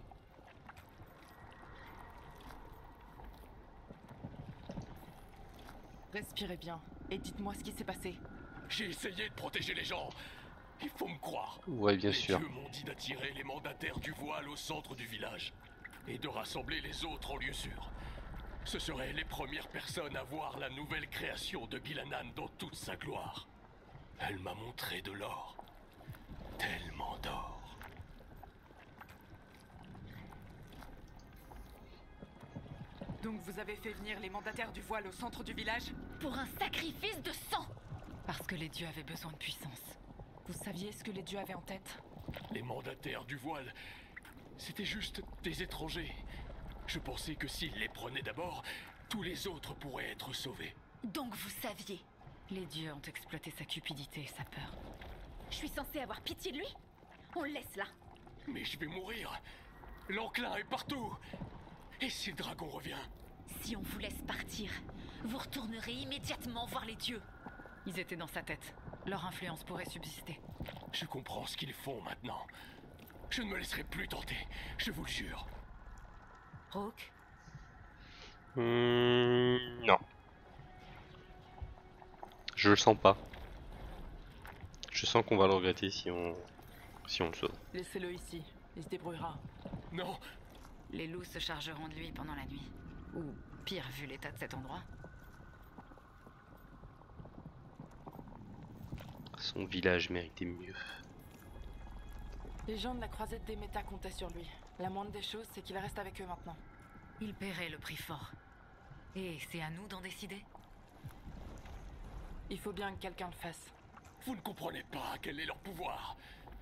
Respirez bien et dites-moi ce qui s'est passé. J'ai essayé de protéger les gens. Il faut me croire. Ouais, bien sûr. Les dieux m'ont dit d'attirer les mandataires du voile au centre du village et de rassembler les autres en lieu sûr. Ce seraient les premières personnes à voir la nouvelle création de Ghilan'nain dans toute sa gloire. Elle m'a montré de l'or. Tellement d'or. Donc vous avez fait venir les mandataires du voile au centre du village? Pour un sacrifice de sang! Parce que les dieux avaient besoin de puissance. Vous saviez ce que les dieux avaient en tête? Les mandataires du voile, c'était juste des étrangers. Je pensais que s'ils les prenaient d'abord, tous les autres pourraient être sauvés. Donc vous saviez? Les dieux ont exploité sa cupidité et sa peur. Je suis censée avoir pitié de lui? On le laisse là. Mais je vais mourir. L'enclin est partout. Et si le dragon revient? Si on vous laisse partir, vous retournerez immédiatement voir les dieux. Ils étaient dans sa tête. Leur influence pourrait subsister. Je comprends ce qu'ils font maintenant. Je ne me laisserai plus tenter, je vous le jure. Rook ? Non. Je le sens pas. Je sens qu'on va le regretter si on le sauve. Laissez-le ici, il se débrouillera. Non. Les loups se chargeront de lui pendant la nuit. Ou pire, vu l'état de cet endroit. Son village méritait mieux. Les gens de la croisette des Deméta comptaient sur lui. La moindre des choses, c'est qu'il reste avec eux maintenant. Il paierait le prix fort. Et c'est à nous d'en décider. Il faut bien que quelqu'un le fasse. Vous ne comprenez pas quel est leur pouvoir.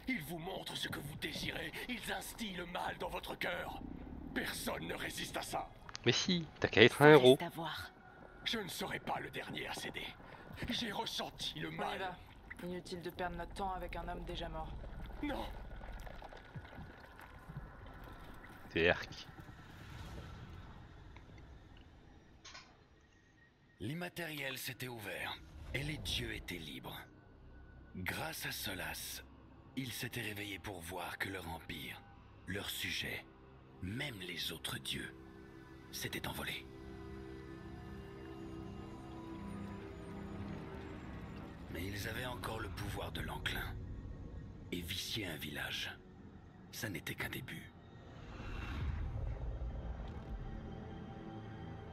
Ils vous montrent ce que vous désirez. Ils instillent le mal dans votre cœur. Personne ne résiste à ça. Mais si, t'as qu'à être un héros. Je ne serai pas le dernier à céder. J'ai ressenti le mal. Inutile de perdre notre temps avec un homme déjà mort. Non. C'est arc. L'immatériel s'était ouvert et les dieux étaient libres. Grâce à Solas, ils s'étaient réveillés pour voir que leur empire, leurs sujets, même les autres dieux, s'étaient envolés. Mais ils avaient encore le pouvoir de l'enclin. Et vicier un village, ça n'était qu'un début.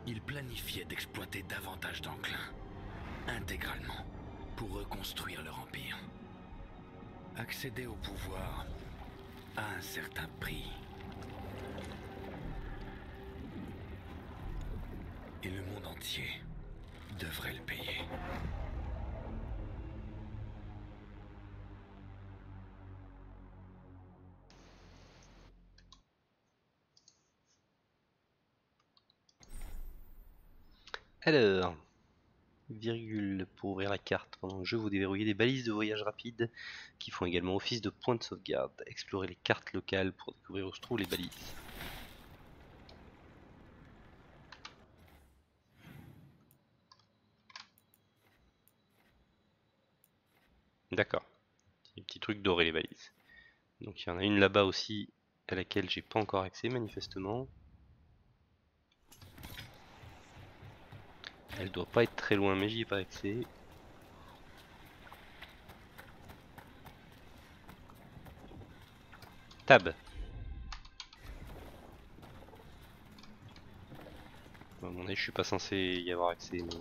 Ils planifiaient d'exploiter davantage d'enclins, intégralement, pour reconstruire leur empire. Accéder au pouvoir à un certain prix. Et le monde entier devrait le payer. Alors, virgule pour ouvrir la carte. Pendant le jeu, vous déverrouillez des balises de voyage rapide qui font également office de point de sauvegarde. Explorez les cartes locales pour découvrir où se trouvent les balises. D'accord, c'est un petit truc doré les balises. Donc il y en a une là-bas aussi à laquelle j'ai pas encore accès manifestement. Elle doit pas être très loin, mais j'y ai pas accès. Tab. À mon avis, je suis pas censé y avoir accès. Mais...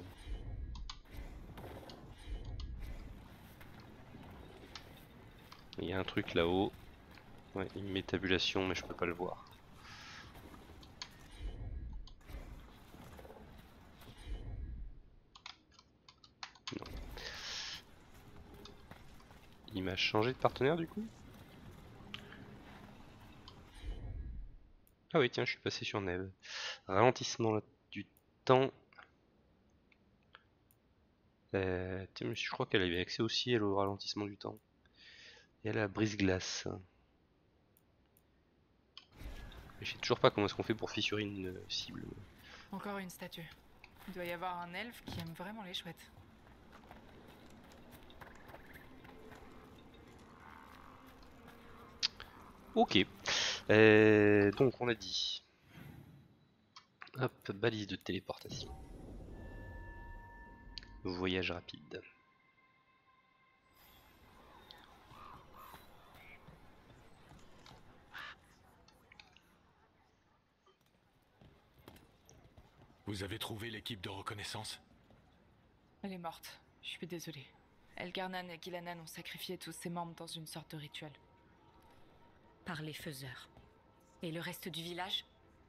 il y a un truc là-haut. Ouais, une métabulation, mais je peux pas le voir. Il m'a changé de partenaire du coup. Ah oui tiens, je suis passé sur Neve. Ralentissement du temps. Tiens, je crois qu'elle avait accès aussi au ralentissement du temps. Et à la brise-glace. Mais je sais toujours pas comment est-ce qu'on fait pour fissurer une cible. Encore une statue. Il doit y avoir un elfe qui aime vraiment les chouettes. Ok, donc on a dit, hop, balise de téléportation, voyage rapide. Vous avez trouvé l'équipe de reconnaissance? Elle est morte, je suis désolé. Elgarnan et Ghilan'nain ont sacrifié tous ses membres dans une sorte de rituel. Par les faiseurs. Et le reste du village?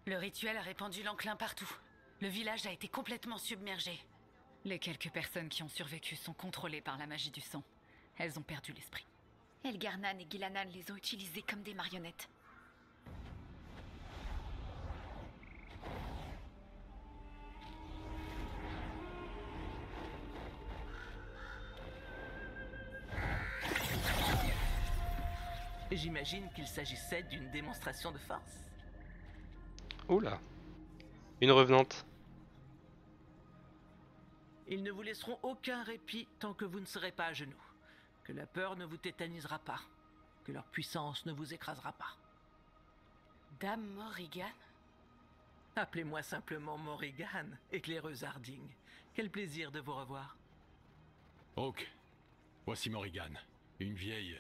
Le rituel a répandu l'enclin partout. Le village a été complètement submergé. Les quelques personnes qui ont survécu sont contrôlées par la magie du sang. Elles ont perdu l'esprit. Elgarnan et Ghilan'nain les ont utilisées comme des marionnettes. J'imagine qu'il s'agissait d'une démonstration de force. Oula, une revenante. Ils ne vous laisseront aucun répit tant que vous ne serez pas à genoux. que la peur ne vous tétanisera pas, que leur puissance ne vous écrasera pas. Dame Morrigan ? Appelez-moi simplement Morrigan, éclaireuse Harding. Quel plaisir de vous revoir. Rook, voici Morrigan, une vieille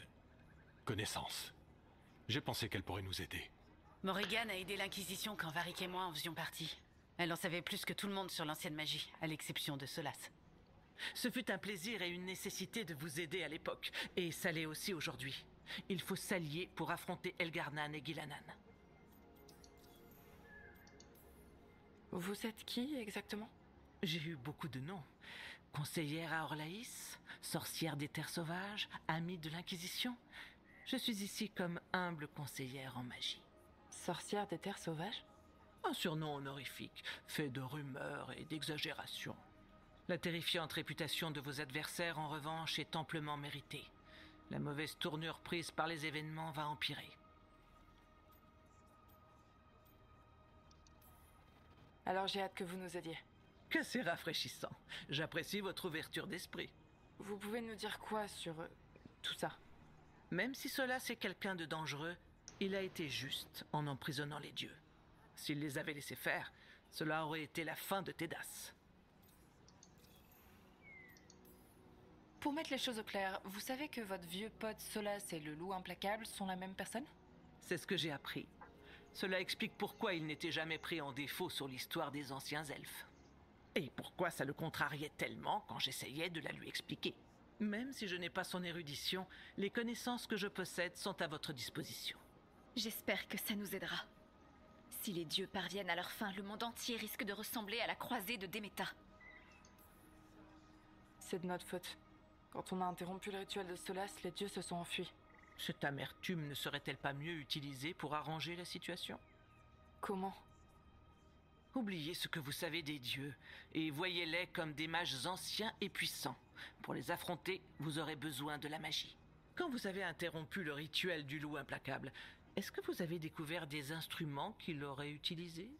connaissance. J'ai pensé qu'elle pourrait nous aider. Morrigan a aidé l'Inquisition quand Varric et moi en faisions partie. Elle en savait plus que tout le monde sur l'ancienne magie, à l'exception de Solas. Ce fut un plaisir et une nécessité de vous aider à l'époque, et ça l'est aussi aujourd'hui. Il faut s'allier pour affronter Elgarnan et Ghilan'nain. Vous êtes qui, exactement? J'ai eu beaucoup de noms. Conseillère à Orlaïs, sorcière des terres sauvages, amie de l'Inquisition. Je suis ici comme humble conseillère en magie. Sorcière des terres sauvages? Un surnom honorifique, fait de rumeurs et d'exagérations. La terrifiante réputation de vos adversaires, en revanche, est amplement méritée. La mauvaise tournure prise par les événements va empirer. Alors j'ai hâte que vous nous aidiez. Que c'est rafraîchissant. J'apprécie votre ouverture d'esprit. Vous pouvez nous dire quoi sur tout ça? Même si Solas est quelqu'un de dangereux, il a été juste en emprisonnant les dieux. S'il les avait laissés faire, cela aurait été la fin de Thédas. Pour mettre les choses au clair, vous savez que votre vieux pote Solas et le loup implacable sont la même personne? C'est ce que j'ai appris. Cela explique pourquoi il n'était jamais pris en défaut sur l'histoire des anciens elfes. Et pourquoi ça le contrariait tellement quand j'essayais de la lui expliquer. Même si je n'ai pas son érudition, les connaissances que je possède sont à votre disposition. J'espère que ça nous aidera. Si les dieux parviennent à leur fin, le monde entier risque de ressembler à la croisée de Deméta. C'est de notre faute. Quand on a interrompu le rituel de Solas, les dieux se sont enfuis. Cette amertume ne serait-elle pas mieux utilisée pour arranger la situation? Comment? Oubliez ce que vous savez des dieux, et voyez-les comme des mages anciens et puissants. Pour les affronter, vous aurez besoin de la magie. Quand vous avez interrompu le rituel du loup implacable, est-ce que vous avez découvert des instruments qu'il aurait utilisés?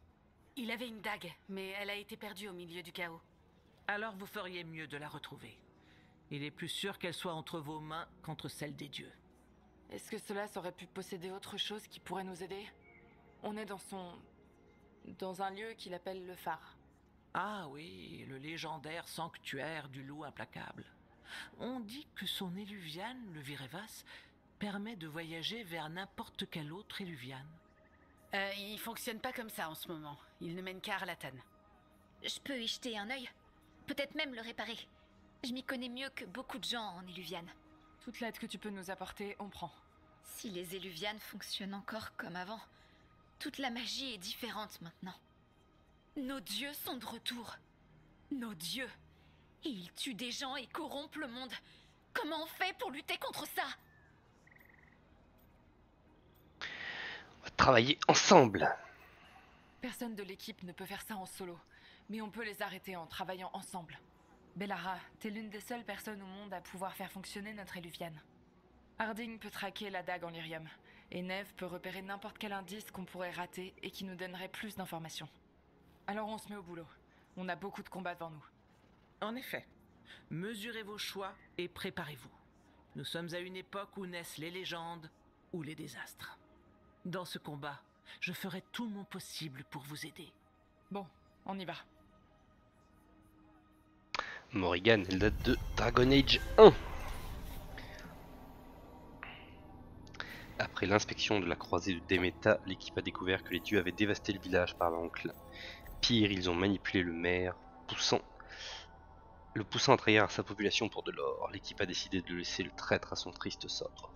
Il avait une dague, mais elle a été perdue au milieu du chaos. Alors vous feriez mieux de la retrouver. Il est plus sûr qu'elle soit entre vos mains qu'entre celles des dieux. Est-ce que Solas aurait pu posséder autre chose qui pourrait nous aider? On est dans un lieu qu'il appelle le phare. Ah oui, le légendaire sanctuaire du loup implacable. On dit que son éluvian, le Virevas, permet de voyager vers n'importe quel autre éluvian. Il fonctionne pas comme ça en ce moment. Il ne mène qu'à Arlathan. Je peux y jeter un œil. Peut-être même le réparer. Je m'y connais mieux que beaucoup de gens en éluvian. Toute l'aide que tu peux nous apporter, on prend. Si les éluvianes fonctionnent encore comme avant, toute la magie est différente maintenant. Nos dieux sont de retour. Nos dieux. Et ils tuent des gens et corrompent le monde. Comment on fait pour lutter contre ça? On va travailler ensemble. Personne de l'équipe ne peut faire ça en solo, mais on peut les arrêter en travaillant ensemble. Bellara, t'es l'une des seules personnes au monde à pouvoir faire fonctionner notre éluviane. Harding peut traquer la dague en Lyrium, et Neve peut repérer n'importe quel indice qu'on pourrait rater et qui nous donnerait plus d'informations. Alors on se met au boulot. On a beaucoup de combats devant nous. En effet. Mesurez vos choix et préparez-vous. Nous sommes à une époque où naissent les légendes ou les désastres. Dans ce combat, je ferai tout mon possible pour vous aider. Bon, on y va. Morrigan, elle date de Dragon Age 1. Après l'inspection de la croisée de Deméta, l'équipe a découvert que les dieux avaient dévasté le village par l'oncle. Pire, ils ont manipulé le maire, le poussant à trahir sa population pour de l'or. L'équipe a décidé de laisser le traître à son triste sort.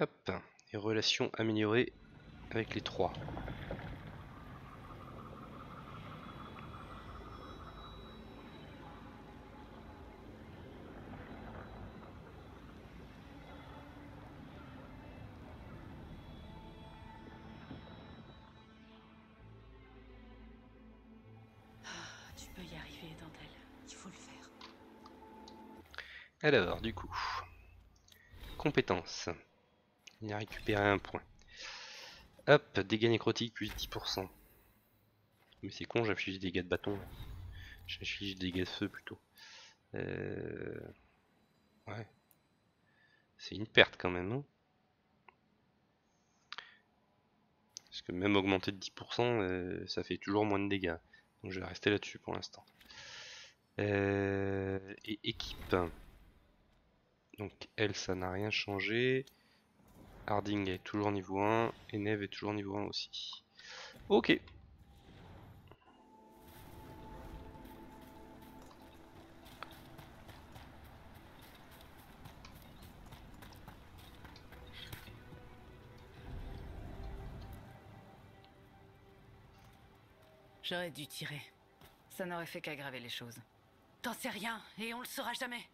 Hop, et relations améliorées avec les trois. Alors, du coup, compétences. Il a récupéré un point. Hop, dégâts nécrotiques plus 10%. Mais c'est con, j'affiche des dégâts de bâton. J'affiche des dégâts de feu plutôt. Ouais. C'est une perte quand même, non? Parce que même augmenter de 10%, ça fait toujours moins de dégâts. Donc je vais rester là-dessus pour l'instant. Et équipe. Donc elle, ça n'a rien changé. Harding est toujours niveau 1. Et Neve est toujours niveau 1 aussi. Ok. J'aurais dû tirer. Ça n'aurait fait qu'aggraver les choses. T'en sais rien, et on le saura jamais.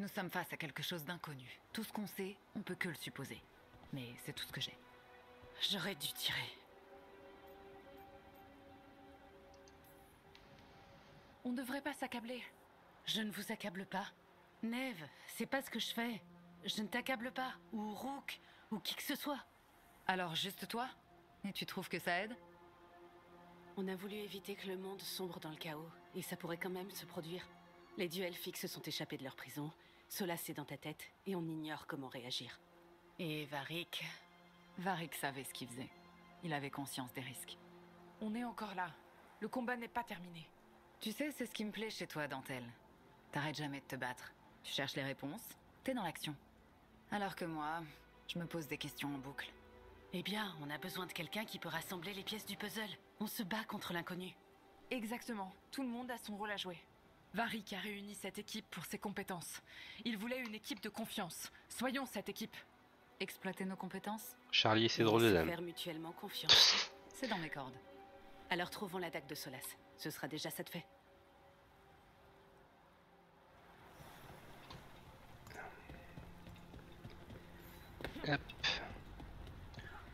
Nous sommes face à quelque chose d'inconnu. Tout ce qu'on sait, on peut que le supposer. Mais c'est tout ce que j'ai. J'aurais dû tirer. On ne devrait pas s'accabler. Je ne vous accable pas. Neve, c'est pas ce que je fais. Je ne t'accable pas, ou Rook, ou qui que ce soit. Alors juste toi? Et tu trouves que ça aide? On a voulu éviter que le monde sombre dans le chaos, et ça pourrait quand même se produire. Les dieux elfiques se sont échappés de leur prison, Solas est dans ta tête, et on ignore comment réagir. Et Varric... Varric savait ce qu'il faisait. Il avait conscience des risques. On est encore là. Le combat n'est pas terminé. Tu sais, c'est ce qui me plaît chez toi, Dentelle. T'arrêtes jamais de te battre. Tu cherches les réponses, t'es dans l'action. Alors que moi, je me pose des questions en boucle. Eh bien, on a besoin de quelqu'un qui peut rassembler les pièces du puzzle. On se bat contre l'inconnu. Exactement. Tout le monde a son rôle à jouer. Varric a réuni cette équipe pour ses compétences. Il voulait une équipe de confiance. Soyons cette équipe. Exploiter nos compétences. Charlie et ses drôles de dames. Faire mutuellement confiance. C'est dans mes cordes. Alors trouvons la dague de Solas. Ce sera déjà ça de fait. Hop.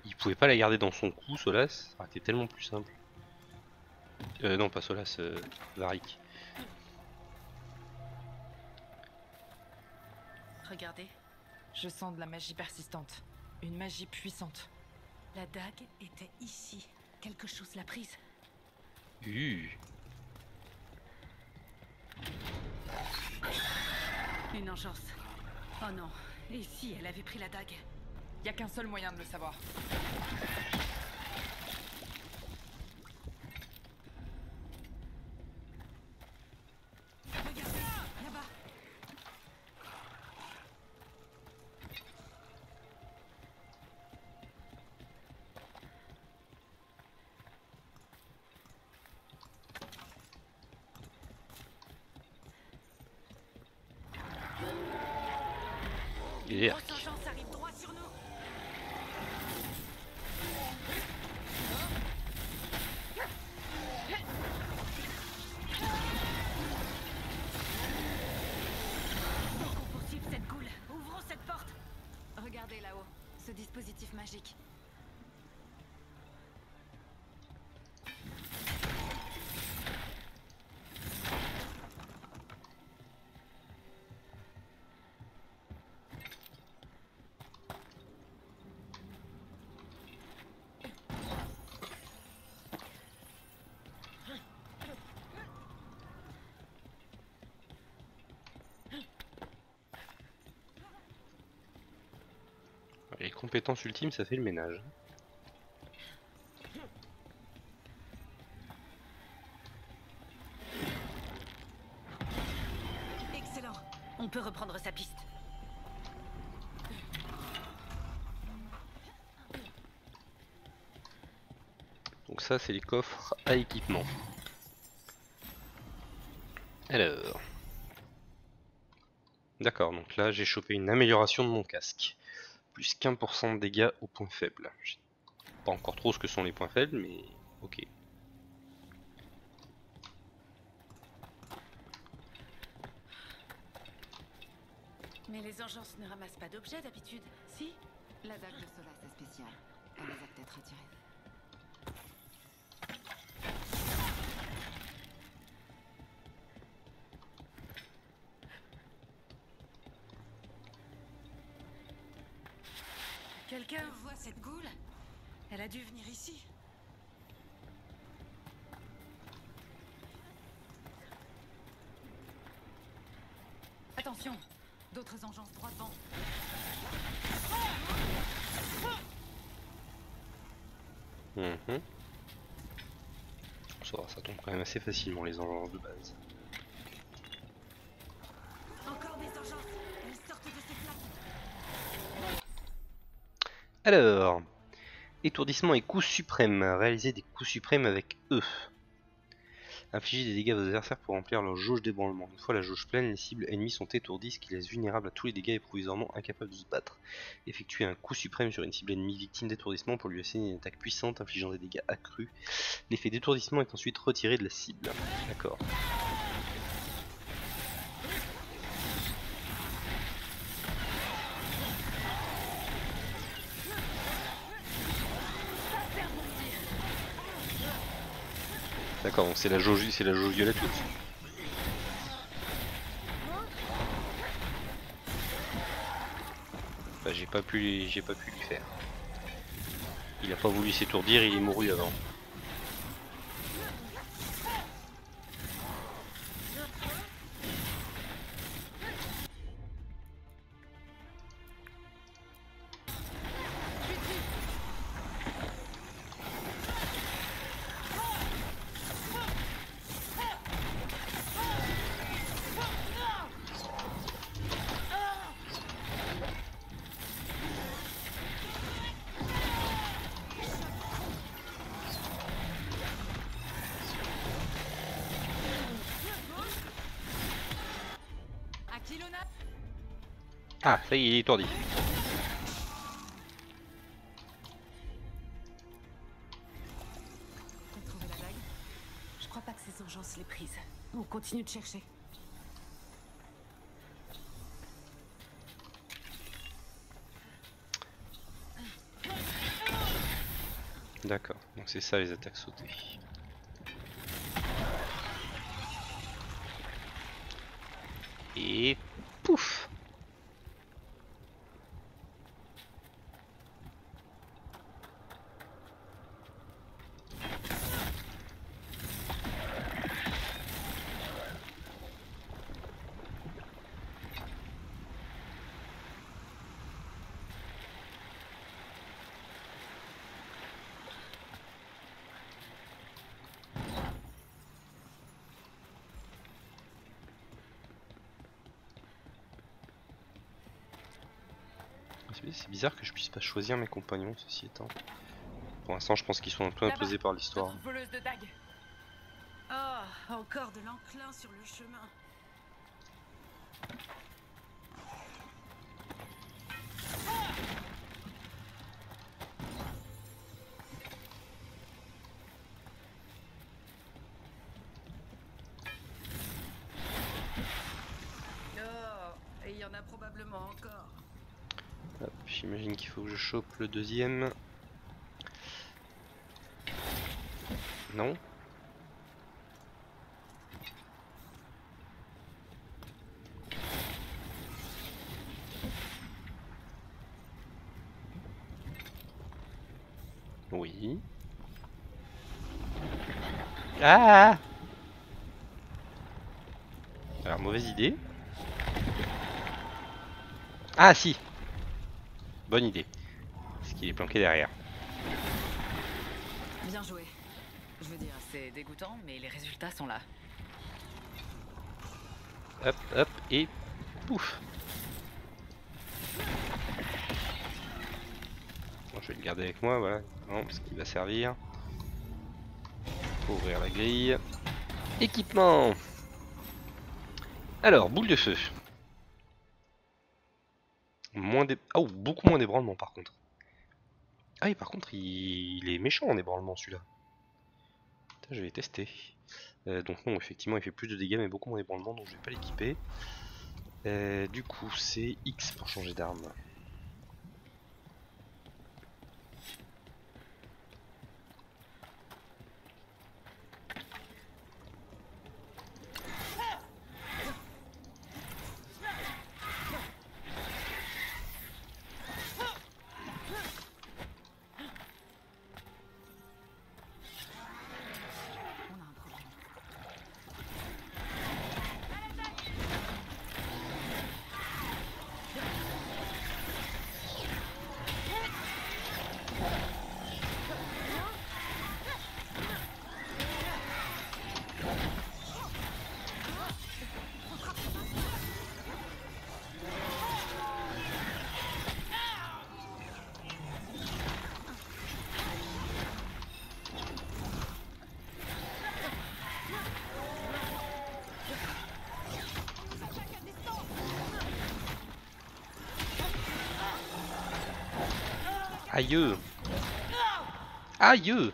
Il pouvait pas la garder dans son cou, Solas, ça aurait été tellement plus simple. Non, pas Solas, Varric. Regardez. Je sens de la magie persistante. Une magie puissante. La dague était ici. Quelque chose l'a prise. Une engeance. Oh non. Et si elle avait pris la dague? Il n'y a qu'un seul moyen de le savoir. Regarde là, là-bas. Yeah. Magique. Les compétences ultimes, ça fait le ménage. Excellent. On peut reprendre sa piste. Donc ça, c'est les coffres à équipement. Alors. D'accord, donc là, j'ai chopé une amélioration de mon casque. Plus 15% de dégâts aux points faibles. Je sais pas encore trop ce que sont les points faibles, mais ok. Mais les engences ne ramassent pas d'objets d'habitude, si? La dague de Solas est spéciale. Elle les a peut-être retirées. Quelqu'un voit cette goule? Elle a dû venir ici. Attention, d'autres engences droit devant. Ça tombe quand même assez facilement les engences de base. Encore des engences, elles sortent de ces flammes. Alors, étourdissement et coups suprêmes. Réalisez des coups suprêmes avec eux. Infligez des dégâts à vos adversaires pour remplir leur jauge d'ébranlement. Une fois la jauge pleine, les cibles ennemies sont étourdies, ce qui les laisse vulnérables à tous les dégâts et provisoirement incapables de se battre. Effectuez un coup suprême sur une cible ennemie victime d'étourdissement pour lui asséner une attaque puissante, infligeant des dégâts accrus. L'effet d'étourdissement est ensuite retiré de la cible. D'accord. D'accord, donc c'est la jauge violette au-dessus. Bah, j'ai pas pu lui faire. Il a pas voulu s'étourdir, il est mouru avant. Ah, ça y est, il est étourdi. T'as trouvé la bague ? Je crois pas que ces urgences l'aient prise. On continue de chercher. D'accord, donc c'est ça les attaques sautées. Et pouf! C'est bizarre que je puisse pas choisir mes compagnons, ceci étant. Pour l'instant, je pense qu'ils sont un peu imposés par l'histoire. Oh, encore de l'enclin sur le chemin. Oh, et il y en a probablement encore. J'imagine qu'il faut que je chope le deuxième. Non. Oui. Ah! Alors, mauvaise idée. Ah, si! Bonne idée, parce qu'il est planqué derrière. Bien joué. Je veux dire, c'est dégoûtant, mais les résultats sont là. Hop, hop, et pouf. Bon, je vais le garder avec moi, voilà. Non, parce qu'il va servir. Pour ouvrir la grille. Équipement. Alors, boule de feu. Oh, beaucoup moins d'ébranlement par contre. Ah, et par contre, il est méchant en ébranlement celui-là. Je vais tester. Donc, non, effectivement, il fait plus de dégâts, mais beaucoup moins d'ébranlement, donc je vais pas l'équiper. Du coup, c'est X pour changer d'arme. Aïe! Aïe!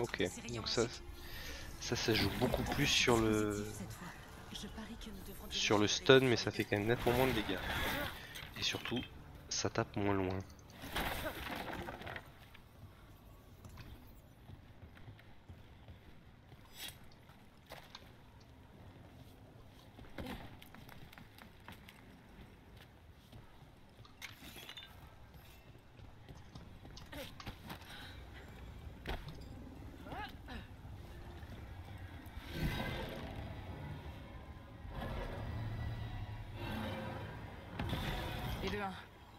Ok, donc ça joue beaucoup plus sur le stun, mais ça fait quand même nettement moins de dégâts. Et surtout, ça tape moins loin.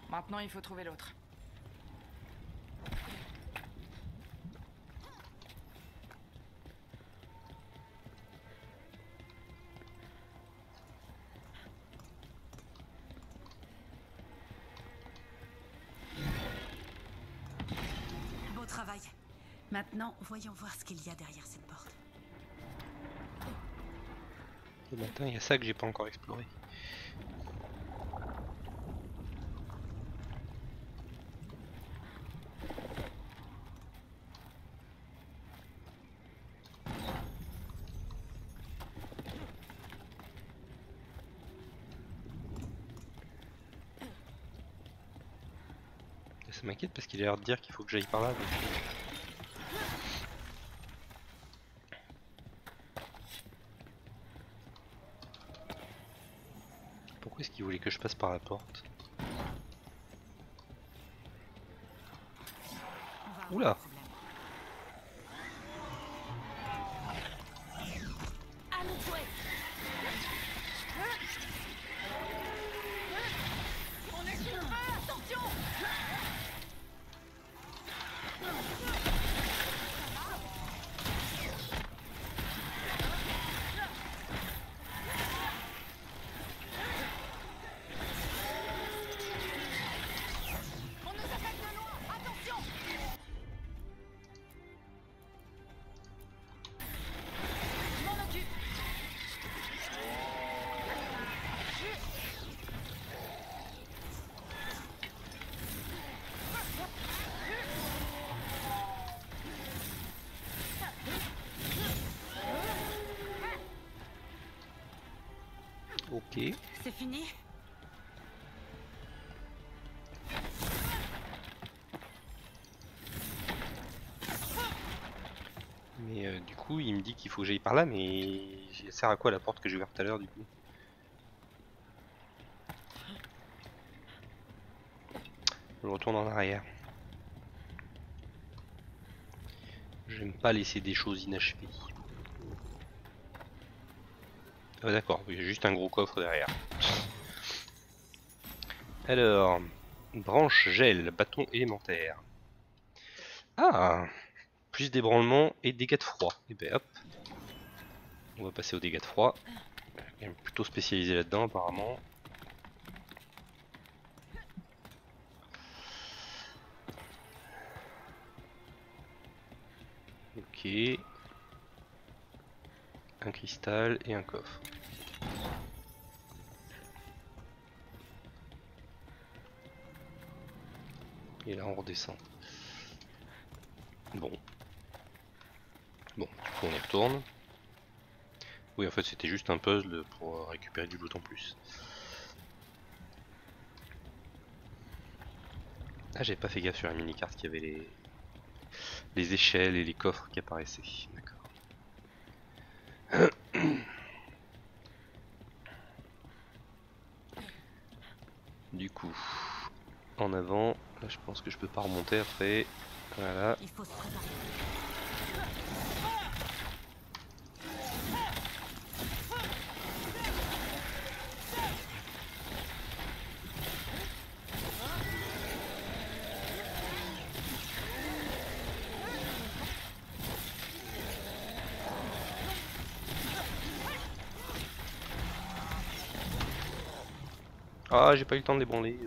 Maintenant, il faut trouver l'autre. Beau travail. Maintenant, voyons voir ce qu'il y a derrière cette porte. Et maintenant, il y a ça que j'ai pas encore exploré. Ça m'inquiète parce qu'il a l'air de dire qu'il faut que j'aille par là. Donc... Pourquoi est-ce qu'il voulait que je passe par la porte? Oula! Ok. C'est fini. Mais du coup, il me dit qu'il faut que j'aille par là, mais ça sert à quoi la porte que j'ai ouverte tout à l'heure du coup? Je retourne en arrière. J'aime pas laisser des choses inachevées. Ah d'accord, il y a juste un gros coffre derrière. Alors, branche gel, bâton élémentaire. Ah, plus d'ébranlement et dégâts de froid. Et ben hop, on va passer aux dégâts de froid. Je suis plutôt spécialisé là-dedans apparemment. Ok. Un cristal et un coffre. Et là on redescend. Bon. Bon, du coup on y retourne. Oui, en fait c'était juste un puzzle pour récupérer du loot en plus. Ah, j'avais pas fait gaffe sur la mini-carte qu'il y avait les échelles et les coffres qui apparaissaient. D'accord. Du coup, en avant, là je pense que je peux pas remonter après. Voilà. Il faut se préparer. Ah, j'ai pas eu le temps de débranler.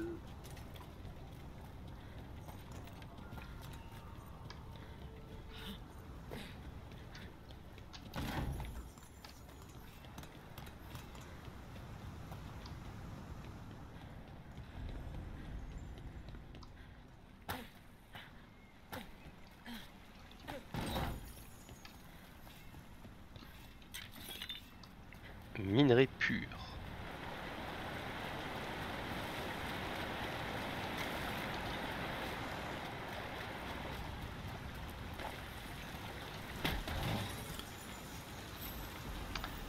Minerai pur.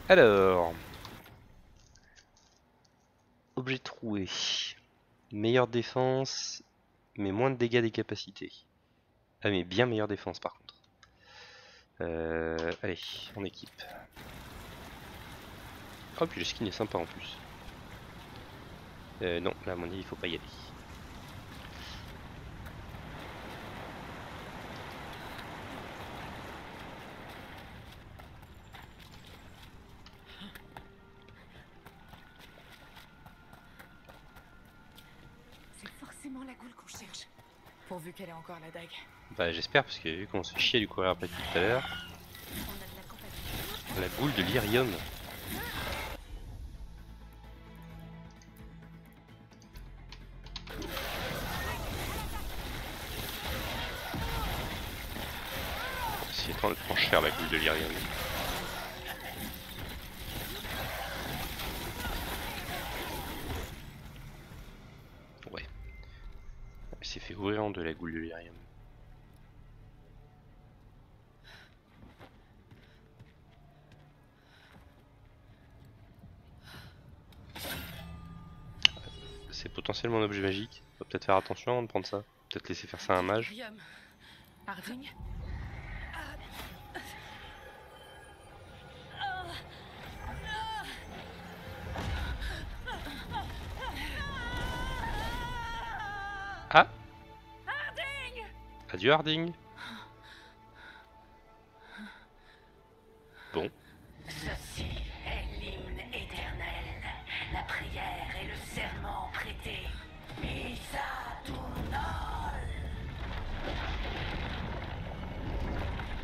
Alors, objet troué, meilleure défense, mais moins de dégâts des capacités. Ah mais bien meilleure défense par contre. Allez, on équipe. Oh, puis le skin est sympa en plus. Non, là à mon avis il faut pas y aller. C'est forcément la goule qu'on cherche. Pourvu qu'elle ait encore la dague. Bah j'espère, parce que vu qu'on se fait chier du courir après tout à l'heure. La boule de Lyrium. Elle prend cher la boule de Lyrium. Ouais. Elle s'est fait ouvrir en deux la boule de Lyrium. C'est potentiellement un objet magique. Faut peut-être faire attention avant de prendre ça. Peut-être laisser faire ça à un mage. Harding. Ah, Harding. Adieu Harding. Bon. Ceci est l'hymne éternel, la prière et le serment prêté. Misa Tournol.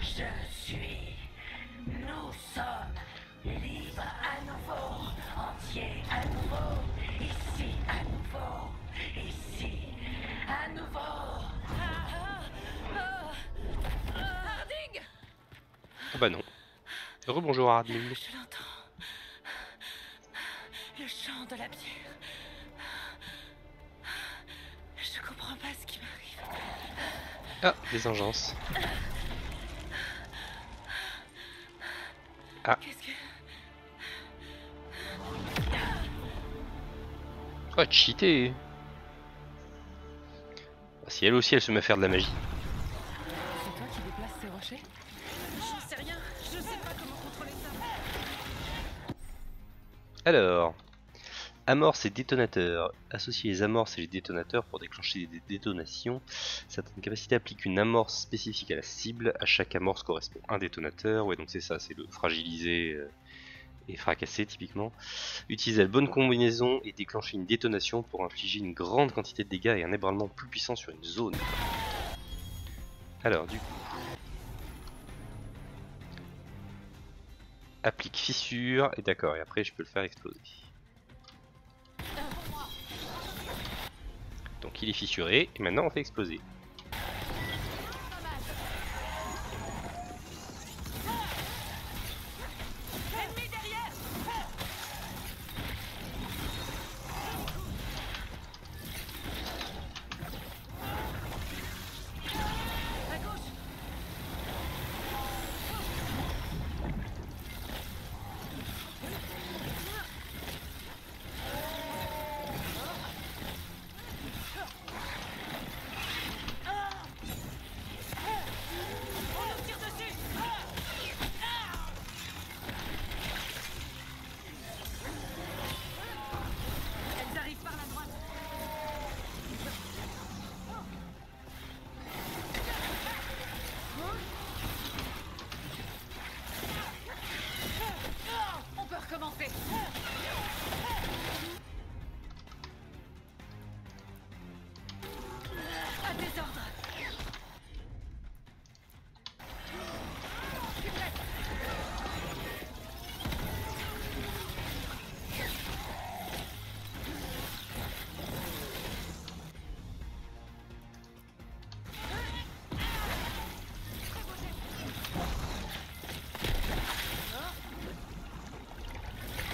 Je suis, nous sommes libres à nouveau, entiers à nouveau, ici à nouveau, ici. À nouveau. Harding. Ah bah non. Rebonjour Harding. Je l'entends. Le chant de la pierre. Je comprends pas ce qui m'arrive. Ah, des engences. Ah. Qu'est-ce que... Oh, cheaté. Si elle aussi elle se met à faire de la magie. C'est toi qui déplace ces rochers ? J'en sais rien, je sais pas comment contrôler ça. Alors, amorce et détonateur. Associer les amorces et les détonateurs pour déclencher des détonations. Certaines capacités appliquent une amorce spécifique à la cible. À chaque amorce correspond un détonateur. Ouais, donc c'est ça, c'est le fragiliser et fracasser typiquement. Utiliser la bonne combinaison et déclencher une détonation pour infliger une grande quantité de dégâts et un ébranlement plus puissant sur une zone. Alors du coup... Applique fissure, et d'accord, et après je peux le faire exploser. Donc il est fissuré, et maintenant on fait exploser.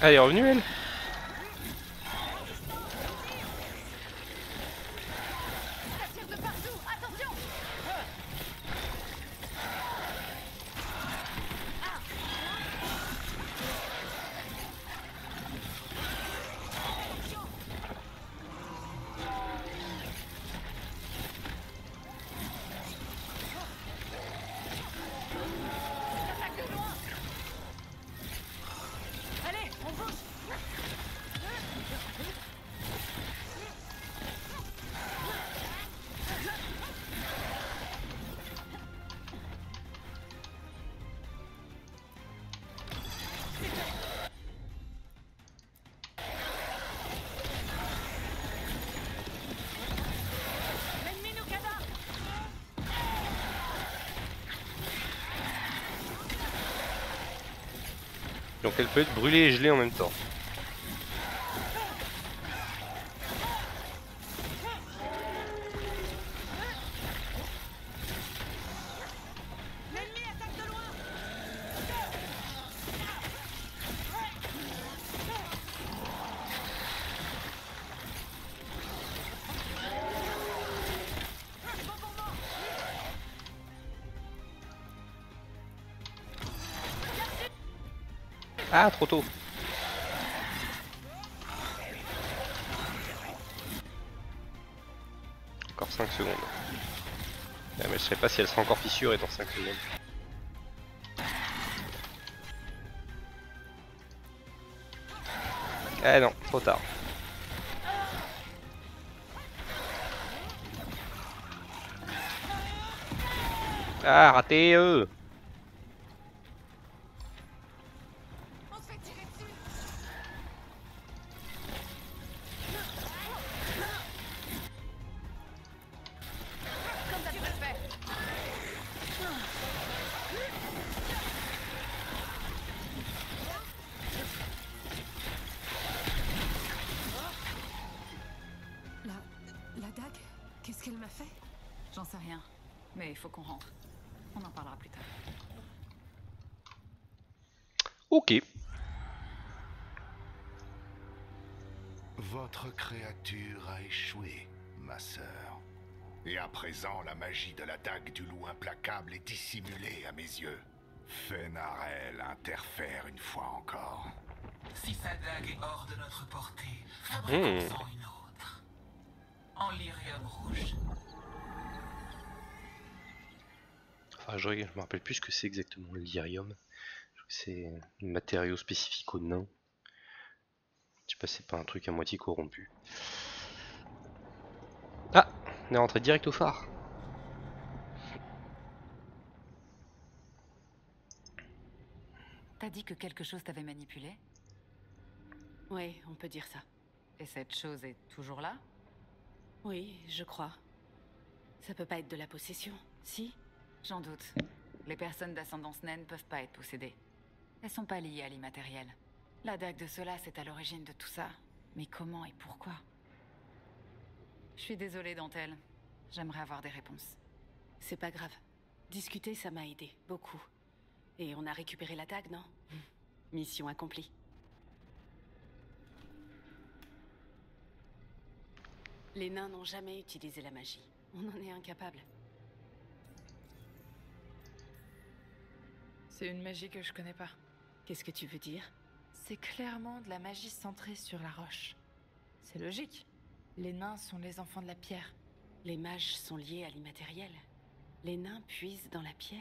Ah, elle est revenue, elle. Donc elle peut être brûlée et gelée en même temps. Ah, trop tôt. Encore 5 secondes. Ah, mais je sais pas si elle sera encore fissurée dans 5 secondes. Ah non, trop tard. Ah, raté eux. La magie de la dague du loup implacable est dissimulée à mes yeux. Fenarel interfère une fois encore. Si sa dague est hors de notre portée, fabriquons-en une autre. En lyrium rouge. Enfin, je me rappelle plus ce que c'est exactement le lyrium. C'est un matériau spécifique aux nains. Je sais pas, c'est pas un truc à moitié corrompu. Ah, on est rentré direct au phare. T'as dit que quelque chose t'avait manipulé? Oui, on peut dire ça. Et cette chose est toujours là? Oui, je crois. Ça peut pas être de la possession, si? J'en doute. Les personnes d'ascendance naine peuvent pas être possédées. Elles sont pas liées à l'immatériel. La dague de Solas est à l'origine de tout ça. Mais comment et pourquoi? Je suis désolée, Dentelle. J'aimerais avoir des réponses. C'est pas grave. Discuter, ça m'a aidé, beaucoup. Et on a récupéré la dague, non? Mission accomplie. Les nains n'ont jamais utilisé la magie. On en est incapables. C'est une magie que je connais pas. Qu'est-ce que tu veux dire? C'est clairement de la magie centrée sur la roche. C'est logique. Les nains sont les enfants de la pierre. Les mages sont liés à l'immatériel. Les nains puisent dans la pierre.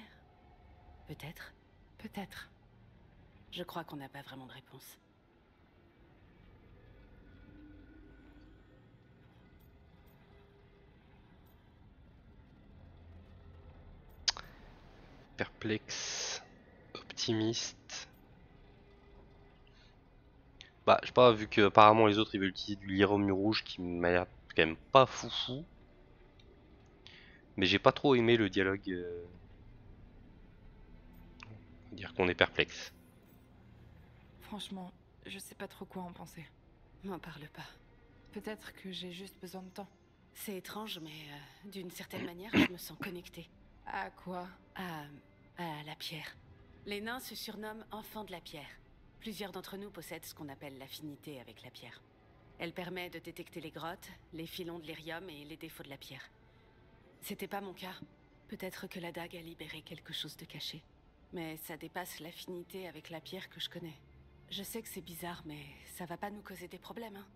Peut-être? Peut-être. Je crois qu'on n'a pas vraiment de réponse. Perplexe, optimiste. Bah, je sais pas, vu que apparemment les autres ils veulent utiliser du lyrium rouge qui m'a l'air quand même pas foufou. Mais j'ai pas trop aimé le dialogue. Dire qu'on est perplexe. Franchement, je sais pas trop quoi en penser. M'en parle pas. Peut-être que j'ai juste besoin de temps. C'est étrange, mais d'une certaine manière, je me sens connectée. À quoi? À la pierre. Les nains se surnomment enfants de la pierre. Plusieurs d'entre nous possèdent ce qu'on appelle l'affinité avec la pierre. Elle permet de détecter les grottes, les filons de lyrium et les défauts de la pierre. C'était pas mon cas. Peut-être que la dague a libéré quelque chose de caché. Mais ça dépasse l'affinité avec la pierre que je connais. Je sais que c'est bizarre, mais ça va pas nous causer des problèmes, hein?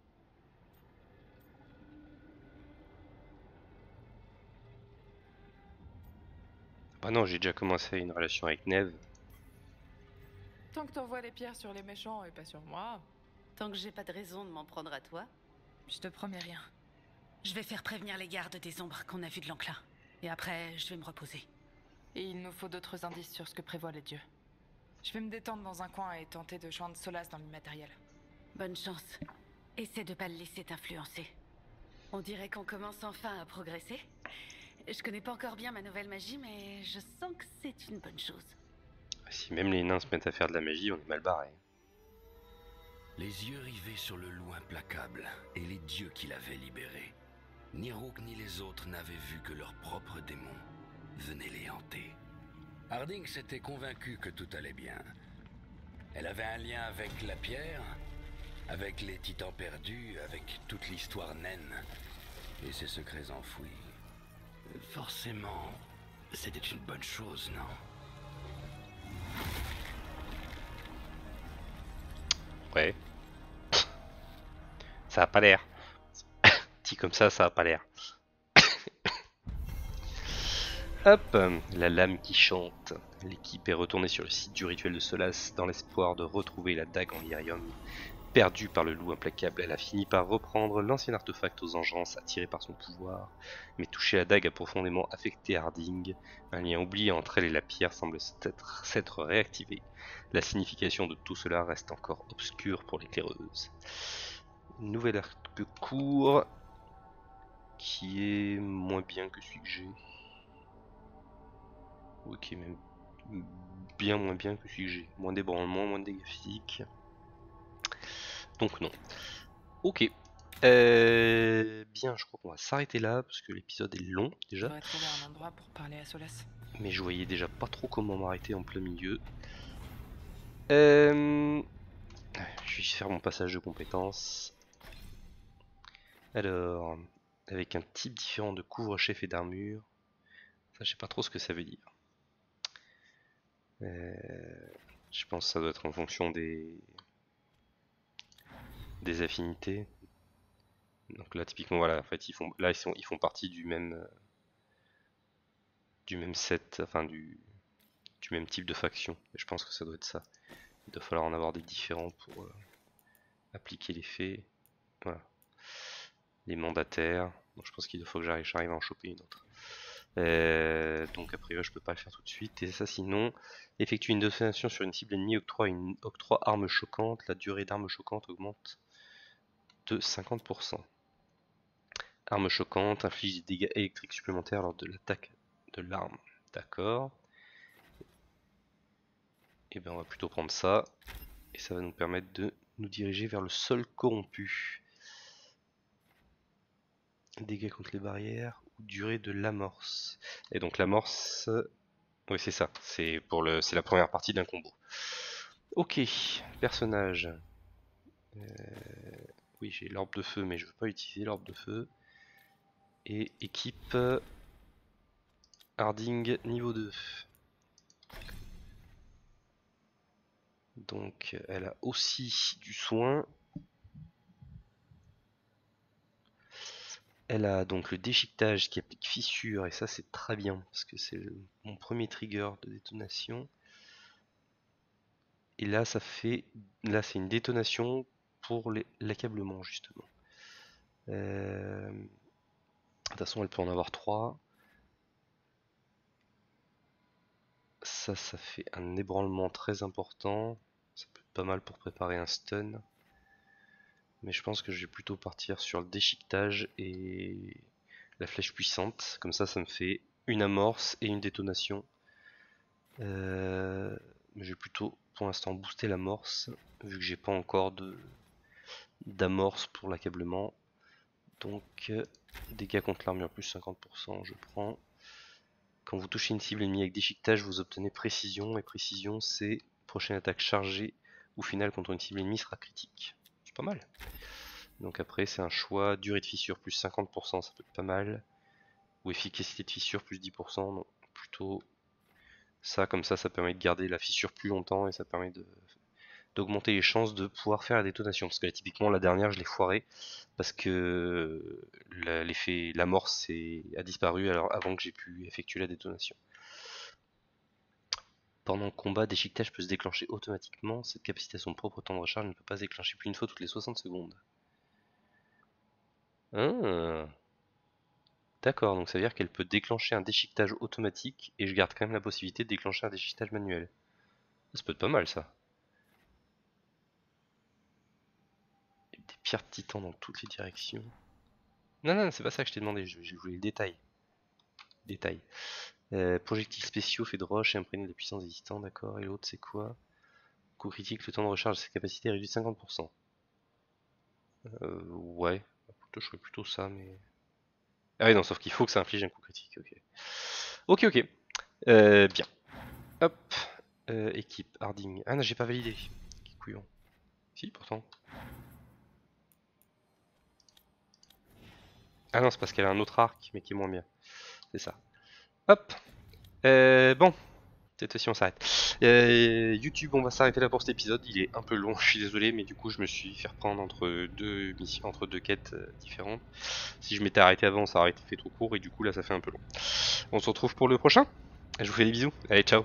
Bah non, j'ai déjà commencé une relation avec Neve. Tant que t'envoies les pierres sur les méchants et pas sur moi... Tant que j'ai pas de raison de m'en prendre à toi... Je te promets rien. Je vais faire prévenir les gardes des ombres qu'on a vu de l'enclin. Et après, je vais me reposer. Et il nous faut d'autres indices sur ce que prévoient les dieux. Je vais me détendre dans un coin et tenter de joindre Solas dans l'immatériel. Bonne chance. Essaie de pas le laisser t'influencer. On dirait qu'on commence enfin à progresser. Je connais pas encore bien ma nouvelle magie, mais je sens que c'est une bonne chose. Si même les nains se mettent à faire de la magie, on est mal barré. Les yeux rivés sur le loup implacable et les dieux qui l'avaient libéré. Ni Rook ni les autres n'avaient vu que leurs propres démons venaient les hanter. Harding s'était convaincu que tout allait bien. Elle avait un lien avec la pierre, avec les titans perdus, avec toute l'histoire naine et ses secrets enfouis. Forcément, c'était une bonne chose, non? Ouais. Ça a pas l'air. Petit comme ça a pas l'air. Hop, la lame qui chante. L'équipe est retournée sur le site du rituel de Solas dans l'espoir de retrouver la dague en lyrium. Perdue par le loup implacable, elle a fini par reprendre l'ancien artefact aux engeances attiré par son pouvoir, mais toucher la dague a profondément affecté Harding. Un lien oublié entre elle et la pierre semble s'être réactivé. La signification de tout cela reste encore obscure pour l'éclaireuse. Nouvel arc de cours qui est moins bien que celui que j'ai. Ok, même bien moins bien que celui que j'ai. Moins d'ébranlement, moins de dégâts physiques. Donc non. Ok. Bien, je crois qu'on va s'arrêter là parce que l'épisode est long déjà. On va trouver un endroit pour parler à Solas. Mais je voyais déjà pas trop comment m'arrêter en plein milieu. Je vais faire mon passage de compétences. Alors, avec un type différent de couvre-chef et d'armure. Ça, je sais pas trop ce que ça veut dire. Je pense que ça doit être en fonction des affinités. Donc là typiquement voilà, en fait ils font partie du même set, enfin du même type de faction. Et je pense que ça doit être ça. Il doit falloir en avoir des différents pour appliquer les faits. Voilà. Les mandataires. Donc je pense qu'il faut que j'arrive à en choper une autre. Donc a priori je peux pas le faire tout de suite. Et ça sinon, effectue une destination sur une cible ennemie, octroie arme choquante, la durée d'arme choquante augmente de 50%. Arme choquante, inflige des dégâts électriques supplémentaires lors de l'attaque de l'arme. D'accord. Et bien on va plutôt prendre ça. Et ça va nous permettre de nous diriger vers le sol corrompu. Dégâts contre les barrières ou durée de l'amorce. Et donc l'amorce... Oui c'est ça, c'est la première partie d'un combo. Ok, personnage. Oui j'ai l'orbe de feu mais je veux pas utiliser l'orbe de feu. Et équipe Harding niveau 2. Donc elle a aussi du soin. Elle a donc le déchiquetage qui applique fissure, et ça c'est très bien, parce que c'est mon premier trigger de détonation. Et là ça fait... Là c'est une détonation pour l'accablement justement. De toute façon elle peut en avoir 3. Ça fait un ébranlement très important. Ça peut être pas mal pour préparer un stun. Mais je pense que je vais plutôt partir sur le déchiquetage et la flèche puissante. Comme ça, ça me fait une amorce et une détonation. Mais je vais plutôt, pour l'instant, booster l'amorce. Vu que j'ai pas encore d'amorce pour l'accablement. Donc, dégâts contre l'armure plus 50%, je prends. Quand vous touchez une cible ennemie avec déchiquetage, vous obtenez précision. Et précision, c'est prochaine attaque chargée ou final contre une cible ennemie sera critique. C'est pas mal. Donc après c'est un choix, durée de fissure plus 50%, ça peut être pas mal. Ou efficacité de fissure plus 10%, donc plutôt ça, comme ça, ça permet de garder la fissure plus longtemps et ça permet d'augmenter les chances de pouvoir faire la détonation. Parce que là, typiquement la dernière je l'ai foirée parce que l'effet, l'amorce a disparu alors avant que j'ai pu effectuer la détonation. Pendant le combat, déchiquetage peut se déclencher automatiquement. Cette capacité à son propre temps de recharge ne peut pas se déclencher plus d'une fois toutes les 60 secondes. Ah. D'accord, donc ça veut dire qu'elle peut déclencher un déchiquetage automatique et je garde quand même la possibilité de déclencher un déchiquetage manuel. Ça peut être pas mal ça. Des pierres de titan dans toutes les directions. Non, non, c'est pas ça que je t'ai demandé, je voulais le détail. Détail. Projectiles spéciaux faits de roche et imprégnés de la puissance des titans, d'accord. Et l'autre c'est quoi? Coup critique, le temps de recharge de ses capacités est réduit de 50%. Ouais, plutôt, je ferais plutôt ça, mais... Ah oui, non, sauf qu'il faut que ça inflige un coup critique, ok. Ok, ok. Bien. Hop. Équipe, Harding. Ah non, j'ai pas validé. Qui couillon. Si, pourtant. Ah non, c'est parce qu'elle a un autre arc, mais qui est moins bien. C'est ça. Hop. Bon. Cette fois-ci, on s'arrête. YouTube, on va s'arrêter là pour cet épisode. Il est un peu long, je suis désolé, mais du coup, je me suis fait reprendre entre deux quêtes différentes. Si je m'étais arrêté avant, ça aurait été fait trop court, et du coup, là, ça fait un peu long. On se retrouve pour le prochain. Je vous fais des bisous. Allez, ciao.